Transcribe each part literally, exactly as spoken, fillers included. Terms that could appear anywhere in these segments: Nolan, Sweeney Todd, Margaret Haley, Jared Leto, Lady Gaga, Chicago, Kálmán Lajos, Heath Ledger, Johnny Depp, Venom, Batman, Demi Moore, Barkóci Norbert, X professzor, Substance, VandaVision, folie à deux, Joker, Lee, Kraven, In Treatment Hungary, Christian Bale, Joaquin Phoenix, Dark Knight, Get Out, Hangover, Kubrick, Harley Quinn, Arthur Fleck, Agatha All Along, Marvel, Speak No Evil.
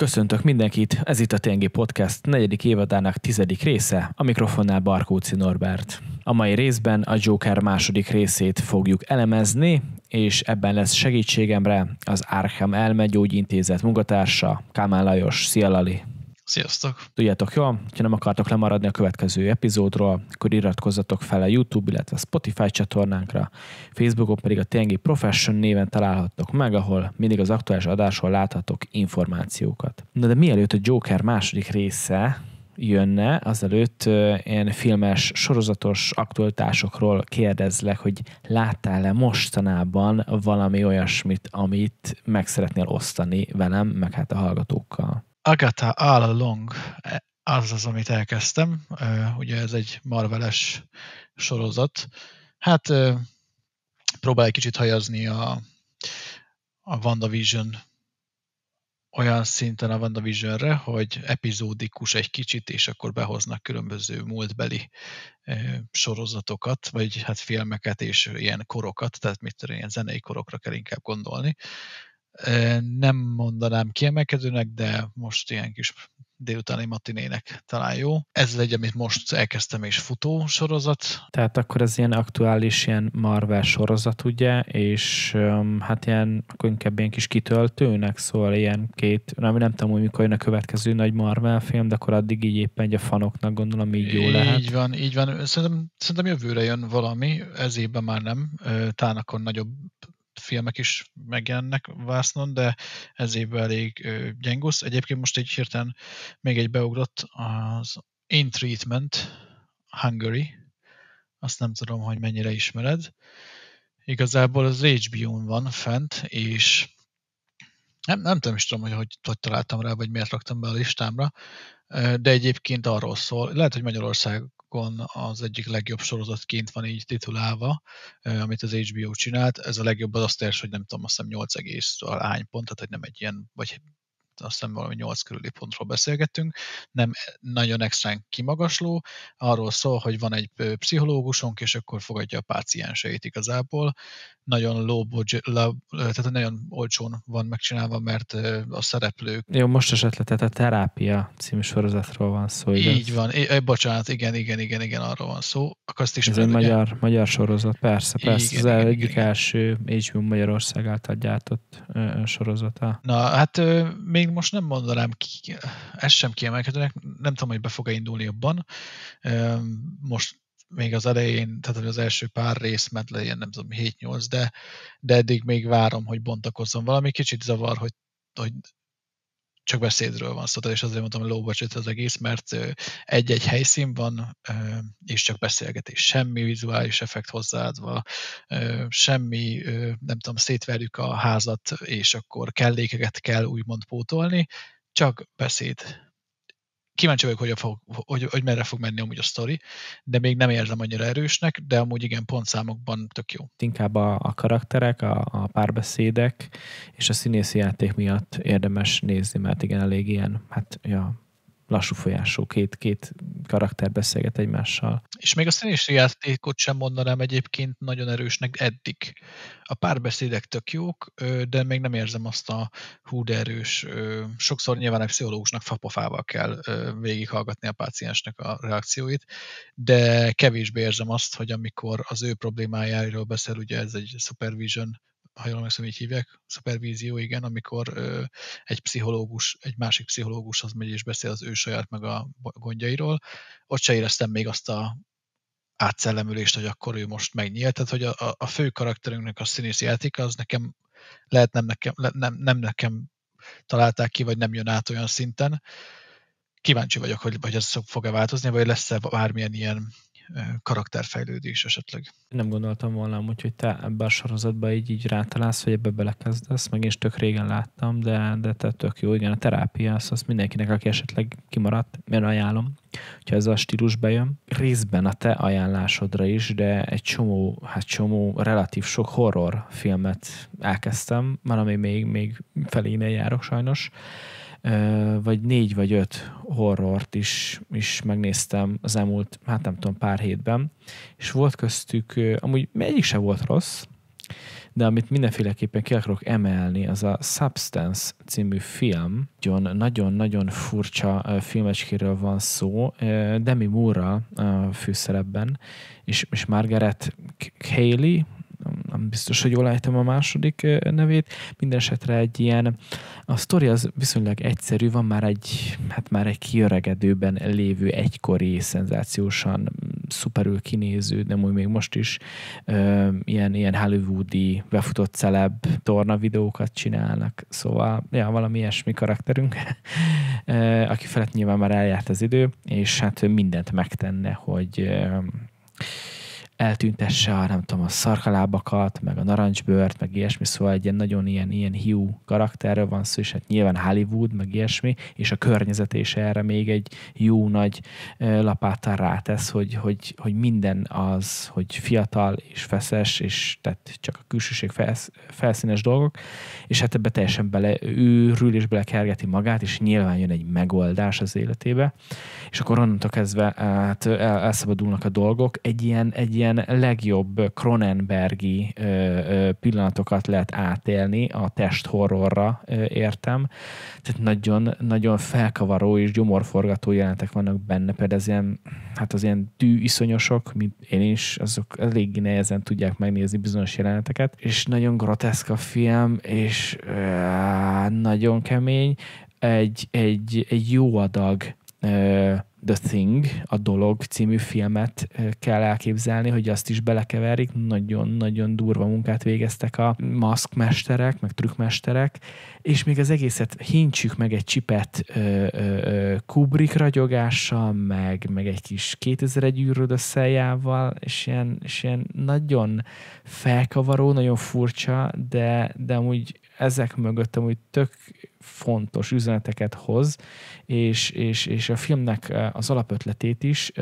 Köszöntök mindenkit, ez itt a té en gé Podcast negyedik évadának tizedik része, a mikrofonnál Barkóci Norbert. A mai részben a Joker második részét fogjuk elemezni, és ebben lesz segítségemre az Arkham Elmegyógyintézet munkatársa, Kálmán Lajos. Szia, Lali! Sziasztok! Tudjátok jól, ha nem akartok lemaradni a következő epizódról, akkor iratkozzatok fel a YouTube, illetve a Spotify csatornánkra, Facebookon pedig a té en gé Profession néven találhattok meg, ahol mindig az aktuális adásról láthatok információkat. Na de mielőtt a Joker második része jönne, azelőtt ilyen filmes, sorozatos aktualitásokról kérdezlek, hogy láttál-e mostanában valami olyasmit, amit meg szeretnél osztani velem, meg hát a hallgatókkal? Agatha All Along, az az, amit elkezdtem. Ugye ez egy Marveles sorozat. Hát próbál egy kicsit hajazni a, a VandaVision olyan szinten a VandaVisionre, hogy epizódikus egy kicsit, és akkor behoznak különböző múltbeli sorozatokat, vagy hát filmeket és ilyen korokat, tehát mit tudom, ilyen zenei korokra kell inkább gondolni. Nem mondanám kiemelkedőnek, de most ilyen kis délutáni matinének talán jó. Ez egy, amit most elkezdtem, és futó sorozat. Tehát akkor ez ilyen aktuális, ilyen Marvel sorozat, ugye, és um, hát ilyen, akkor inkább ilyen kis kitöltőnek, szóval ilyen két, nem, nem tudom, hogy mikor jön a következő nagy Marvel film, de akkor addig így éppen a fanoknak gondolom így jó így lehet. Így van, így van. Szerintem, szerintem jövőre jön valami, ez évben már nem, talán akkor nagyobb filmek is megjelennek vásznon, de ez évben elég gyengos. Egyébként most egy hirtelen még egy beugrott, az In Treatment Hungary. Azt nem tudom, hogy mennyire ismered. Igazából az há bé ó-n van fent, és nem, nem tudom is tudom, hogy, hogy hogy találtam rá, vagy miért raktam be a listámra, de egyébként arról szól, lehet, hogy Magyarország az egyik legjobb sorozatként van így titulálva, amit az há bé ó csinált. Ez a legjobb az azt érsz, hogy nem tudom, azt hiszem nyolc egész hány pont, tehát hogy nem egy ilyen, vagy azt hiszem valami nyolc körüli pontról beszélgettünk, nem nagyon extrán kimagasló. Arról szól, hogy van egy pszichológusunk, és akkor fogadja a pácienseit igazából. Nagyon low budget, low, tehát nagyon olcsón van megcsinálva, mert a szereplők... Jó, most esetleg, tehát a Terápia című sorozatról van szó. Igaz? Így van. É, bocsánat, igen, igen, igen, igen, arról van szó. Akkor azt ismered, ez egy magyar, magyar sorozat, persze, persze. Igen, ez egyik első há bé ó Magyarország által gyártott sorozata. Na, hát még most nem mondanám ki, ez sem kiemelkedőnek, nem tudom, hogy be fog-e indulni jobban. Most még az elején, tehát az első pár rész ment le, ilyen nem tudom, hét-nyolc, de, de eddig még várom, hogy bontakozzon valami. Kicsit zavar, hogy, hogy csak beszédről van szó, és azért mondtam, hogy low budget az egész, mert egy-egy helyszín van, és csak beszélgetés. Semmi vizuális effekt hozzáadva, semmi, nem tudom, szétverjük a házat, és akkor kellékeket kell úgymond pótolni, csak beszéd. Kíváncsi vagyok, hogy, fog, hogy, hogy merre fog menni amúgy a sztori, de még nem érzem annyira erősnek, de amúgy igen, pontszámokban tök jó. Inkább a, a karakterek, a, a párbeszédek és a színészi játék miatt érdemes nézni, mert igen, elég ilyen, hát ja, lassú folyású, két, két karakter beszélget egymással. És még a színészi játékot sem mondanám egyébként nagyon erősnek eddig. A párbeszédek tök jók, de még nem érzem azt a hú de erős. Sokszor nyilván egy pszichológusnak fapofával kell végighallgatni a páciensnek a reakcióit, de kevésbé érzem azt, hogy amikor az ő problémájáról beszél, ugye ez egy supervision, ha jól megszom, így hívják, szupervízió, igen, amikor ö, egy pszichológus, egy másik pszichológushoz megy és beszél az ő saját meg a gondjairól, ott se éreztem még azt a átszellemülést, hogy akkor ő most megnyílt, tehát hogy a, a fő karakterünknek a színészi játéka, az nekem, lehet nem nekem, nem, nem nekem találták ki, vagy nem jön át olyan szinten. Kíváncsi vagyok, hogy, hogy ez fog-e változni, vagy lesz-e bármilyen ilyen karakterfejlődés esetleg. Nem gondoltam volna amúgy, hogy te ebben a sorozatban így, így rátalálsz, vagy ebbe belekezdesz, meg én is tök régen láttam, de, de te tök jó, igen, a Terápia, az, az mindenkinek, aki esetleg kimaradt, én ajánlom, hogyha ez a stílus bejön. Részben a te ajánlásodra is, de egy csomó, hát csomó, relatív sok horror filmet elkezdtem, valami még, még felénél járok sajnos, vagy négy vagy öt horrort is, is megnéztem az elmúlt, hát nem tudom, pár hétben, és volt köztük, amúgy egyik sem volt rossz, de amit mindenféleképpen ki akarok emelni, az a Substance című film. Nagyon-nagyon furcsa filmecskéről van szó. Demi Moore a főszerepben, és, és Margaret Haley, nem biztos, hogy jól ejtem a második nevét, minden esetre egy ilyen, a sztori az viszonylag egyszerű, van már egy, hát már egy kiöregedőben lévő egykori, szenzációsan szuperül kinéző, de úgy még most is ö, ilyen, ilyen hollywoodi befutott celeb torna videókat csinálnak, szóval ja, valami ilyesmi karakterünk, aki felett nyilván már eljárt az idő, és hát mindent megtenne, hogy ö, eltüntesse a, nem tudom, a szarkalábakat, meg a narancsbőrt, meg ilyesmi, szóval egy ilyen nagyon ilyen, ilyen hiú karakterről van szó, és hát nyilván Hollywood, meg ilyesmi, és a környezet is erre még egy jó nagy lapáttal rátesz, hogy, hogy, hogy minden az, hogy fiatal és feszes, és tehát csak a külsőség felsz, felszínes dolgok, és hát ebbe teljesen beleőrül, és belekergeti magát, és nyilván jön egy megoldás az életébe, és akkor onnantól kezdve hát elszabadulnak a dolgok, egy ilyen, egy ilyen legjobb Cronenbergi pillanatokat lehet átélni, a test horrorra értem. Tehát nagyon, nagyon felkavaró és gyomorforgató jelenetek vannak benne, például az ilyen, hát az ilyen tűiszonyosok, mint én is, azok eléggé nehezen tudják megnézni bizonyos jeleneteket, és nagyon groteszk a film, és nagyon kemény. Egy, egy, egy jó adag The Thing, a Dolog című filmet kell elképzelni, hogy azt is belekeverik. Nagyon-nagyon durva munkát végeztek a maszkmesterek, meg trükkmesterek, és még az egészet hintsük meg egy csipet ö, ö, Kubrick ragyogással, meg, meg egy kis kétezer-egy űrröd összejával, és ilyen, és ilyen nagyon felkavaró, nagyon furcsa, de, de amúgy ezek mögött amúgy tök fontos üzeneteket hoz, és, és, és a filmnek az alapötletét is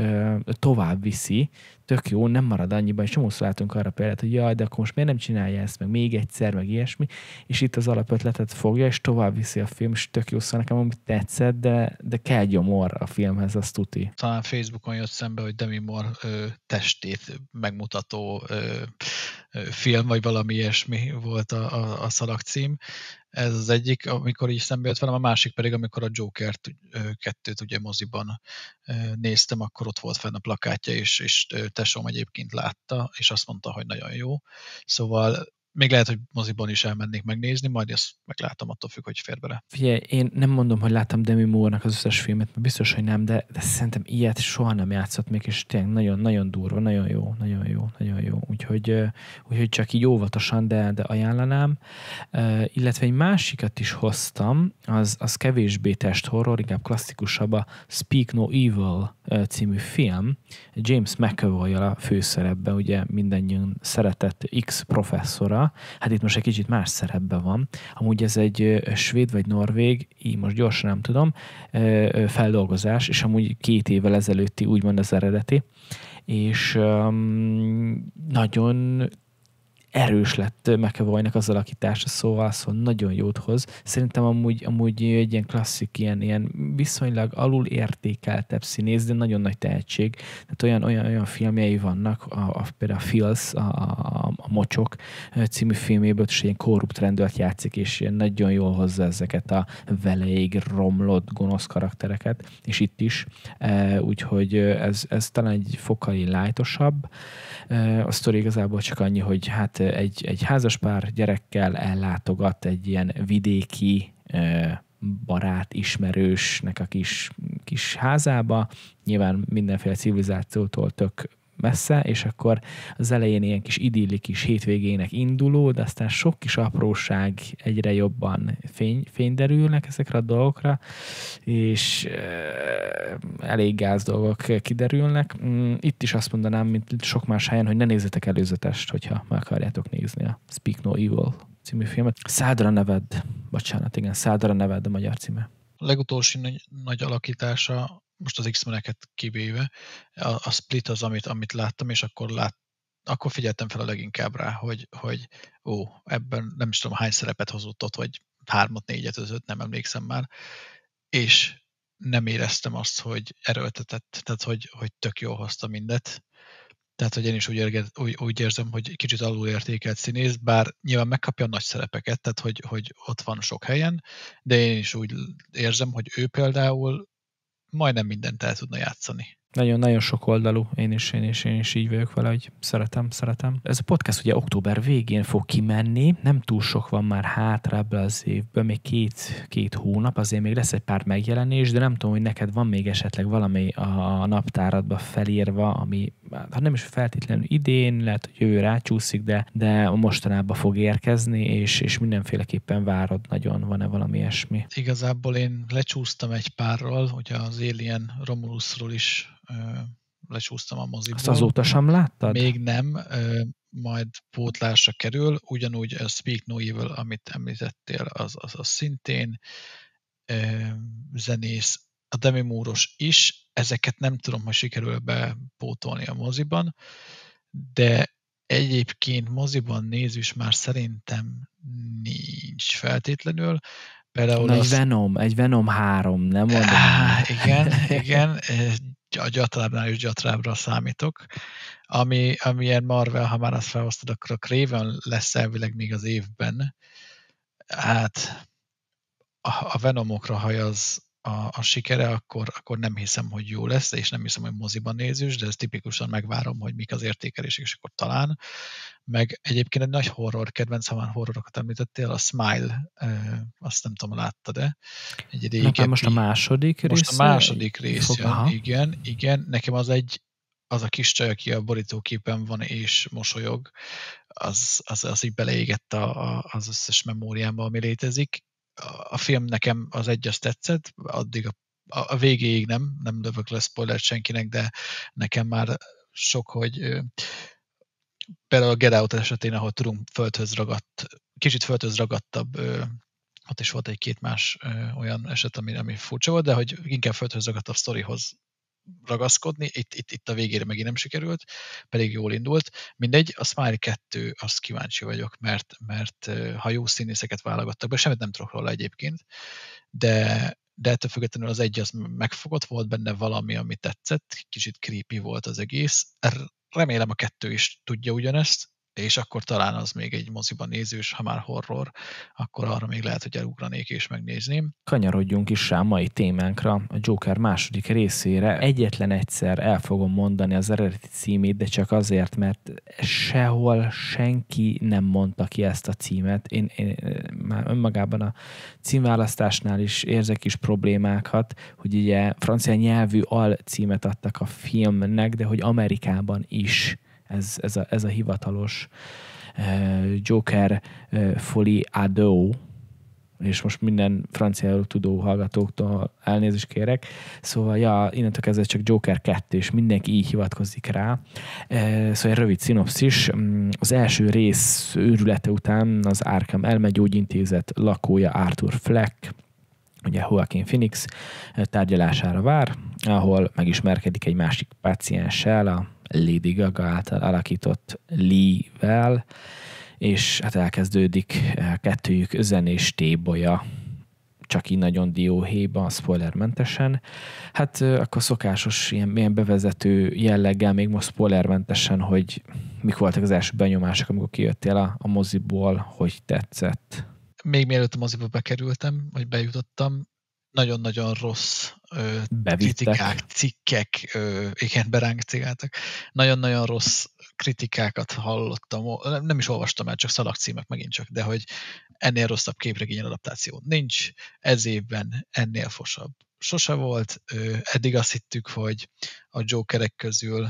tovább viszi, tök jó, nem marad annyiban, és csomószor látunk arra példát, hogy jaj, de akkor most miért nem csinálja ezt, meg még egyszer, meg ilyesmi, és itt az alapötletet fogja, és tovább viszi a film, és tök jó, szóval nekem amit tetszett, de, de kell gyomor a filmhez, az tuti. Talán Facebookon jött szembe, hogy Demi Moore ö, testét megmutató ö, ö, film, vagy valami ilyesmi volt a, a, a szalagcím. Ez az egyik, amikor így szembe jött velem, a másik pedig, amikor a Jokert kettőt ugye moziban néztem, akkor ott volt fenn a plakátja, és, és tesóm egyébként látta, és azt mondta, hogy nagyon jó. Szóval még lehet, hogy moziban is elmennék megnézni, majd ezt meglátom, attól függ, hogy fér bele. Figyelj, én nem mondom, hogy láttam Demi Moore-nak az összes filmet, mert biztos, hogy nem, de, de szerintem ilyet soha nem játszott még, és tényleg nagyon-nagyon durva, nagyon jó, nagyon jó, nagyon jó. Úgyhogy, úgyhogy csak így óvatosan, de, de ajánlanám. Uh, illetve egy másikat is hoztam, az, az kevésbé test horror, inkább klasszikusabb, a Speak No Evil című film. James McAvoy-jal a főszerepben, ugye mindannyian szeretett X professzora, hát itt most egy kicsit más szerepben van. Amúgy ez egy svéd vagy norvég, így most gyorsan nem tudom, feldolgozás, és amúgy két évvel ezelőtti úgymond az eredeti, és um, nagyon erős lett McAvoynak az alakítása, szóval, szóval nagyon jót hoz. Szerintem amúgy, amúgy egy ilyen klasszik, ilyen, ilyen viszonylag alul értékeltebb színész, de nagyon nagy tehetség. Tehát olyan, olyan, olyan filmjei vannak, a, a, például a Fills, a, a, a Mocsok című filméből, és ilyen korrupt rendőrt játszik, és nagyon jól hozza ezeket a veleig romlott gonosz karaktereket, és itt is. Úgyhogy ez, ez talán egy fokkal lightosabb. A sztori igazából csak annyi, hogy hát Egy, egy házaspár gyerekkel ellátogat egy ilyen vidéki barát, ismerősnek a kis, kis házába, nyilván mindenféle civilizációtól tök messze, és akkor az elején ilyen kis idilli kis hétvégének induló, de aztán sok kis apróság, egyre jobban fény, fény derülnek ezekre a dolgokra, és elég gáz dolgok kiderülnek. Itt is azt mondanám, mint sok más helyen, hogy ne nézzetek előzetest, hogyha meg akarjátok nézni a Speak No Evil című filmet. Szádra neved, bocsánat, igen, Szádra neved a magyar címe. A legutolsó nagy, nagy alakítása, most az X-meneket kivéve, a, a Split az, amit, amit láttam, és akkor, lát, akkor figyeltem fel a leginkább rá, hogy, hogy ó, ebben nem is tudom hány szerepet hozott ott, vagy hármat, négyet, ötöt, nem emlékszem már, és nem éreztem azt, hogy erőltetett, tehát hogy, hogy tök jól hozta mindet, Tehát, hogy én is úgy, érge, úgy, úgy érzem, hogy kicsit alulértékelt színész, bár nyilván megkapja a nagy szerepeket, tehát, hogy, hogy ott van sok helyen, de én is úgy érzem, hogy ő például majdnem mindent el tudna játszani. Nagyon-nagyon sok oldalú, én is, én is, én is így vagyok vele, hogy szeretem, szeretem. Ez a podcast ugye október végén fog kimenni, nem túl sok van már hátrább az évben, még két, két hónap, azért még lesz egy pár megjelenés, de nem tudom, hogy neked van még esetleg valami a naptáradba felírva, ami hát nem is feltétlenül idén, lehet, hogy jövő rácsúszik, de, de mostanában fog érkezni, és, és mindenféleképpen várod nagyon, van-e valami ilyesmi? Igazából én lecsúsztam egy párral, ugye az Alien Romulusról is lecsúsztam a moziból. Azt azóta sem láttad? Még nem, majd pótlásra kerül, ugyanúgy a Speak No Evil, amit említettél, az, az, az szintén zenész, a Demi Moore-os is, ezeket nem tudom, hogy sikerül bepótolni a moziban, de egyébként moziban nézős már szerintem nincs feltétlenül. Például egy az... Venom, egy Venom három, nem mondom. Á, igen, igen, a gyatrábbnál is gyatrábbra számítok. Ami, amilyen Marvel, ha már azt felhoztad, akkor a Kraven lesz elvileg még az évben. Hát a, a Venomokra, ha az A, a sikere, akkor, akkor nem hiszem, hogy jó lesz, és nem hiszem, hogy moziban nézős, de ez tipikusan megvárom, hogy mik az értékelések, és akkor talán. Meg egyébként egy nagy horror kedvenc, ha már horrorokat említettél, a Smile, azt nem tudom, láttad-e? Egy régebbi, most a második rész. Most a második rész, igen, igen. Nekem az egy, az a kis csaj, aki a borítóképen van és mosolyog, az, az, az így beleégett a, a, az összes memóriámba, ami létezik. A film nekem az egy, azt tetszett, addig a, a végéig nem, nem lövök le spoilert senkinek, de nekem már sok, hogy például a Get Out esetén, ahol tudunk földhöz ragadt, kicsit földhöz ragadtabb, ott is volt egy-két más olyan eset, ami, ami furcsa volt, de hogy inkább földhöz ragadtabb sztorihoz ragaszkodni, itt, itt, itt a végére megint nem sikerült, pedig jól indult. Mindegy, a Smile kettő, azt kíváncsi vagyok, mert, mert ha jó színészeket válogattak be, semmit nem tudok róla egyébként, de, de ettől függetlenül az egy az megfogott, volt benne valami, ami tetszett, kicsit creepy volt az egész. Remélem a kettő is tudja ugyanezt, és akkor talán az még egy moziban nézős, ha már horror, akkor arra még lehet, hogy elugranék és megnézném. Kanyarodjunk is rá a mai témánkra, a Joker második részére. Egyetlen egyszer el fogom mondani az eredeti címét, de csak azért, mert sehol senki nem mondta ki ezt a címet. Én, én már önmagában a címválasztásnál is érzek is problémákat, hogy ugye francia nyelvű alcímet adtak a filmnek, de hogy Amerikában is. Ez, ez, a, ez a hivatalos uh, Joker uh, Folie à Deux, és most minden franciául tudó hallgatóktól elnézést kérek. Szóval, ja, innentől kezdve csak Joker kettő, és mindenki így hivatkozik rá. Uh, szóval egy rövid szinopszis. Um, az első rész őrülete után az Arkham Elmegyógyintézet lakója Arthur Fleck, ugye Joaquin Phoenix tárgyalására vár, ahol megismerkedik egy másik pácienssel, a Lady Gaga által alakított Lee-vel, és hát elkezdődik kettőjük zenés téboja, csak így nagyon dióhéjban, spoilermentesen. Hát akkor szokásos ilyen, ilyen bevezető jelleggel, még most spoilermentesen, hogy mik voltak az első benyomások, amikor kijöttél a, a moziból, hogy tetszett? Még mielőtt a moziba bekerültem, vagy bejutottam, nagyon-nagyon rossz ö, kritikák, cikkek, ö, igen, beránk cigáltak. Nagyon-nagyon rossz kritikákat hallottam, nem is olvastam el, csak szalagcímek megint csak, de hogy ennél rosszabb képregény adaptáció nincs, ez évben ennél fosabb sose volt. Ö, eddig azt hittük, hogy a Jokerek közül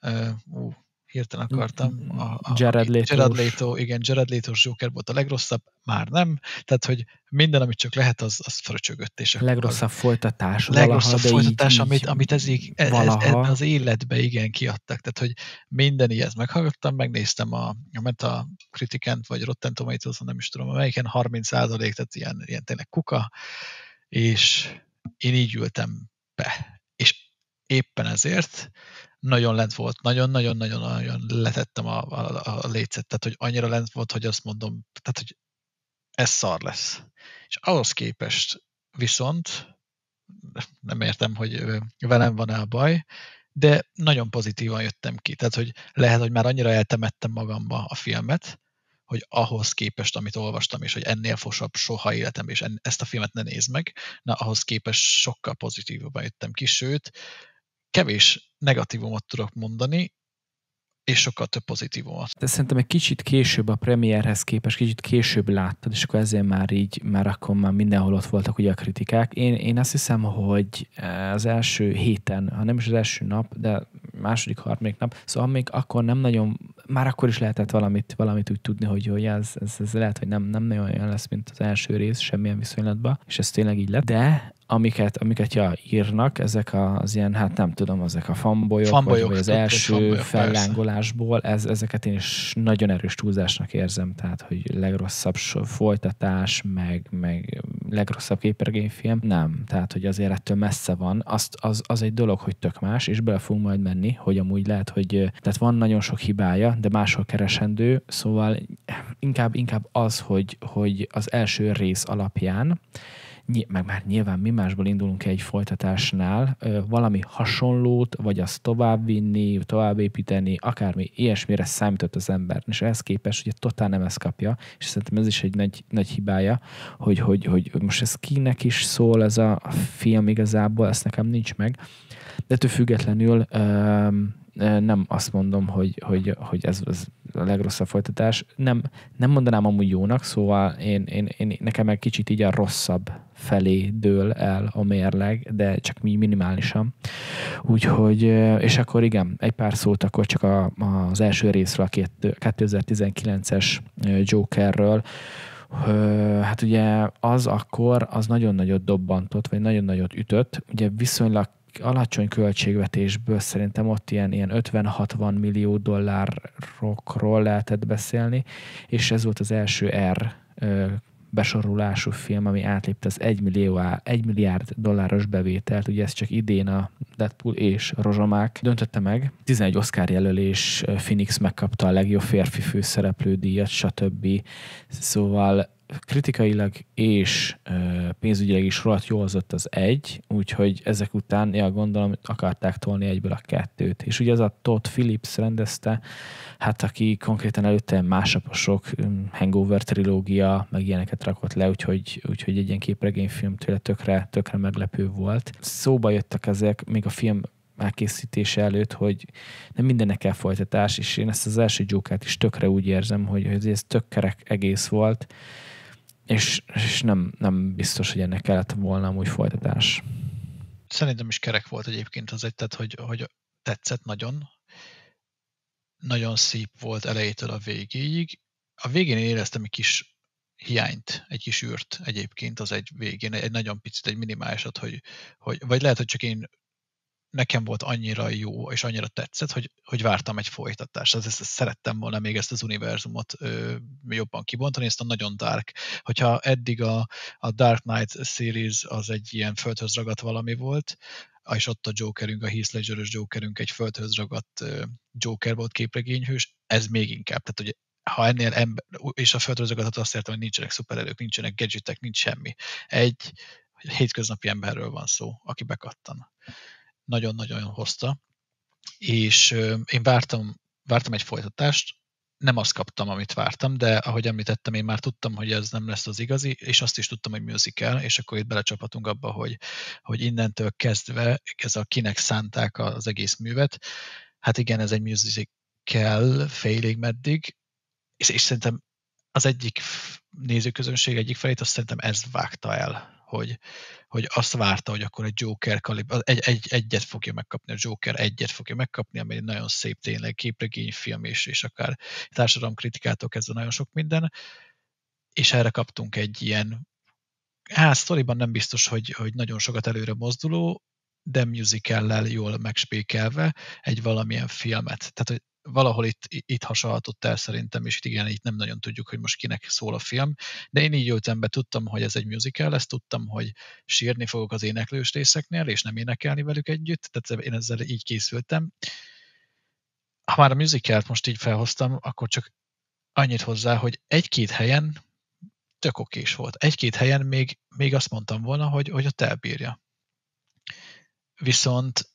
ö, ú, hirtelen akartam. A, a, Jared Leto. Jared Leto, igen, Jared Leto-s Joker volt a legrosszabb, már nem. Tehát, hogy minden, amit csak lehet, az, az fröcsögött. És legrosszabb folytatás. Legrosszabb valaha, folytatás, így, amit, amit ez, így, ez, ez, ez az életbe igen kiadtak. Tehát, hogy minden ilyet meghallgattam, megnéztem a, a Meta Criticant, vagy Rotten Tomatoes, nem is tudom, melyiken harminc százalék, tehát ilyen, ilyen tényleg kuka, és én így ültem be. És éppen ezért nagyon lent volt, nagyon-nagyon-nagyon letettem a, a, a lécet, tehát hogy annyira lent volt, hogy azt mondom, tehát hogy ez szar lesz. És ahhoz képest viszont, nem értem, hogy velem van-e a baj, de nagyon pozitívan jöttem ki. Tehát, hogy lehet, hogy már annyira eltemettem magamba a filmet, hogy ahhoz képest, amit olvastam, és hogy ennél fosabb soha életem, és en, ezt a filmet ne nézd meg, na ahhoz képest sokkal pozitívabban jöttem ki, sőt, kevés negatívumot tudok mondani, és sokkal több pozitívumot. De szerintem egy kicsit később a premierhez képest, kicsit később láttad, és akkor ezért már így, már akkor már mindenhol ott voltak ugye a kritikák. Én, én azt hiszem, hogy az első héten, ha nem is az első nap, de második, harmadik nap, szóval még akkor nem nagyon, már akkor is lehetett valamit, valamit úgy tudni, hogy jó, ez, ez, ez lehet, hogy nem, nem nagyon olyan lesz, mint az első rész, semmilyen viszonylatban, és ez tényleg így lett. De amiket, amiket ja, írnak, ezek az ilyen, hát nem tudom, ezek a fanbolyok, fanbolyok vagy az első fellángolásból, ez, ezeket én is nagyon erős túlzásnak érzem, tehát, hogy legrosszabb folytatás, meg, meg legrosszabb képregényfilm, nem. Tehát, hogy azért ettől messze van. Azt, az, az egy dolog, hogy tök más, és bele fogunk majd menni, hogy amúgy lehet, hogy tehát van nagyon sok hibája, de máshol keresendő, szóval inkább, inkább az, hogy, hogy az első rész alapján meg már nyilván mi másból indulunk egy folytatásnál, valami hasonlót, vagy azt továbbvinni, továbbépíteni, akármi ilyesmire számított az ember. És ehhez képest ugye totál nem ezt kapja, és szerintem ez is egy nagy, nagy hibája, hogy, hogy, hogy most ez kinek is szól ez a film igazából, ezt nekem nincs meg. De ettől függetlenül nem azt mondom, hogy, hogy, hogy ez, ez a legrosszabb folytatás. Nem, nem mondanám amúgy jónak, szóval én, én, én, nekem egy kicsit így a rosszabb felé dől el a mérleg, de csak mi minimálisan. Úgyhogy, és akkor igen, egy pár szót akkor csak a, az első részről, a kétezer-tizenkilences Jokerről. Hát ugye az akkor, az nagyon nagyot dobbantott, vagy nagyon nagyot ütött. Ugye viszonylag alacsony költségvetésből szerintem ott ilyen, ilyen ötven-hatvan millió dollárokról lehetett beszélni, és ez volt az első R besorolású film, ami átlépte az egy milliárd dolláros bevételt, ugye ez csak idén a Deadpool és Rozsomák döntötte meg. tizenegy Oscar jelölés, Phoenix megkapta a legjobb férfi főszereplő díjat, stb. Szóval kritikailag és ö, pénzügyileg is rohadt jól hozott az egy, úgyhogy ezek után, ja, gondolom, akarták tolni egyből a kettőt. És ugye az a Todd Phillips rendezte, hát aki konkrétan előtte Másnaposok, Hangover trilógia, meg ilyeneket rakott le, úgyhogy, úgyhogy egy ilyen képregényfilm tőle tökre, tökre meglepő volt. Szóba jöttek ezek, még a film elkészítése előtt, hogy nem mindennek kell folytatás, és én ezt az első Jokert is tökre úgy érzem, hogy ez tök kerek egész volt, és, és nem, nem biztos, hogy ennek kellett volna amúgy folytatás. Szerintem is kerek volt egyébként az egy, tehát hogy, hogy tetszett nagyon. Nagyon szép volt elejétől a végéig. A végén éreztem egy kis hiányt, egy kis űrt egyébként az egy végén, egy nagyon picit, egy minimálisat, hogy, hogy vagy lehet, hogy csak én nekem volt annyira jó, és annyira tetszett, hogy, hogy vártam egy folytatást. Ezt, ezt szerettem volna még ezt az univerzumot ö, jobban kibontani, ezt a nagyon dark. Hogyha eddig a, a Dark Knight series az egy ilyen földhöz ragadt valami volt, és ott a Jokerünk, a Heath Ledger-ös Jokerünk egy földhöz ragadt ö, Joker volt képregényhős, ez még inkább. Tehát, hogy ha ennél ember, és a földhöz ragadhat azt értem, hogy nincsenek szupererők, nincsenek gadgetek, nincs semmi. Egy hétköznapi emberről van szó, aki bekattan. Nagyon-nagyon hozta, és én vártam, vártam egy folytatást, nem azt kaptam, amit vártam, de ahogy említettem, én már tudtam, hogy ez nem lesz az igazi, és azt is tudtam, hogy musical, és akkor itt belecsaphatunk abba, hogy, hogy innentől kezdve ez a kinek szánták az egész művet. Hát igen, ez egy musical félig meddig, és, és szerintem az egyik nézőközönség egyik felét, azt szerintem ez vágta el. Hogy, hogy azt várta, hogy akkor egy Joker kalib- egy, egy, egyet fogja megkapni, a Joker egyet fogja megkapni, ami egy nagyon szép tényleg képregényfilm, és, és akár társadalomkritikától kezdve nagyon sok minden, és erre kaptunk egy ilyen, hát sztoriban nem biztos, hogy, hogy nagyon sokat előre mozduló, de musical-lel jól megspékelve egy valamilyen filmet. Tehát, hogy valahol itt, itt hasonlhatott el szerintem, és itt igen, itt nem nagyon tudjuk, hogy most kinek szól a film, de én így jöttem be, tudtam, hogy ez egy musical, ezt tudtam, hogy sírni fogok az éneklős részeknél, és nem énekelni velük együtt, tehát én ezzel így készültem. Ha már a musicalt most így felhoztam, akkor csak annyit hozzá, hogy egy-két helyen tök okés volt. Egy-két helyen még, még azt mondtam volna, hogy, hogy ott elbírja. Viszont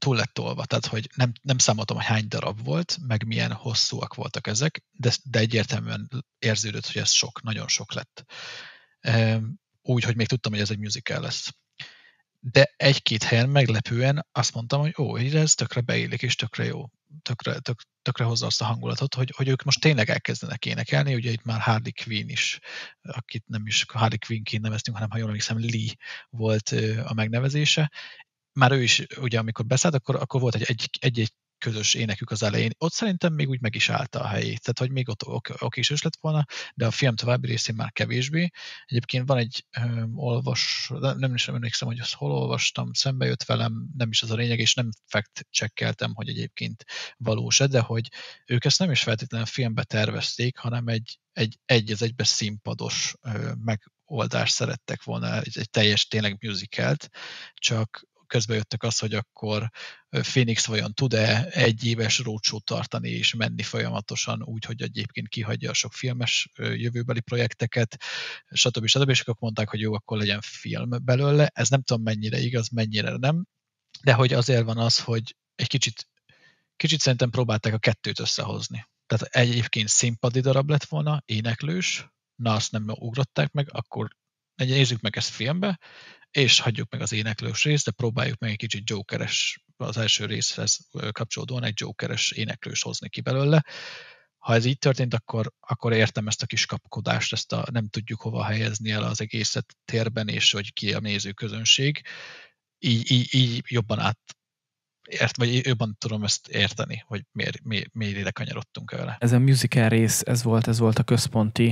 túl lett tolva, tehát hogy nem, nem számoltam, hogy hány darab volt, meg milyen hosszúak voltak ezek, de, de egyértelműen érződött, hogy ez sok, nagyon sok lett. Úgy, hogy még tudtam, hogy ez egy musical lesz. De egy-két helyen meglepően azt mondtam, hogy ó, ez tökre beillik, és tökre jó, tökre, tök, tökre hozza azt a hangulatot, hogy, hogy ők most tényleg elkezdenek énekelni, ugye itt már Harley Quinn is, akit nem is Harley Quinn-ként neveztünk, hanem ha jól emlékszem, Lee volt a megnevezése. Már ő is, ugye amikor beszállt, akkor, akkor volt egy-egy közös énekük az elején. Ott szerintem még úgy meg is állta a helyét, tehát hogy még ott ok, ok is is lett volna, de a film további részén már kevésbé. Egyébként van egy ö, olvas, nem is emlékszem, hogy azt hol olvastam, szembe jött velem, nem is az a lényeg, és nem fact-checkeltem, hogy egyébként valós-e, de hogy ők ezt nem is feltétlenül filmbe tervezték, hanem egy egy egy az egybe színpados ö, megoldást szerettek volna, egy, egy teljes tényleg musicalt, csak közben jöttek az, hogy akkor Phoenix vajon tud-e egy éves rócsót tartani és menni folyamatosan úgy, hogy egyébként kihagyja a sok filmes jövőbeli projekteket, stb. stb. És akkor mondták, hogy jó, akkor legyen film belőle. Ez nem tudom mennyire igaz, mennyire nem, de hogy azért van az, hogy egy kicsit, kicsit szerintem próbálták a kettőt összehozni. Tehát egyébként színpadi darab lett volna, éneklős, na azt nem ugrották meg, akkor nézzük meg ezt filmbe, és hagyjuk meg az éneklős részt, de próbáljuk meg egy kicsit Jokeres, az első részhez kapcsolódóan egy Jokeres éneklős hozni ki belőle. Ha ez így történt, akkor, akkor értem ezt a kis kapkodást, ezt a nem tudjuk hova helyezni el az egészet térben, és hogy ki a nézőközönség. Így, így, így jobban át, ért, vagy jobban tudom ezt érteni, hogy miért, miért, miért ide kanyarodtunk vele. Ez a musical rész, ez volt, ez volt a központi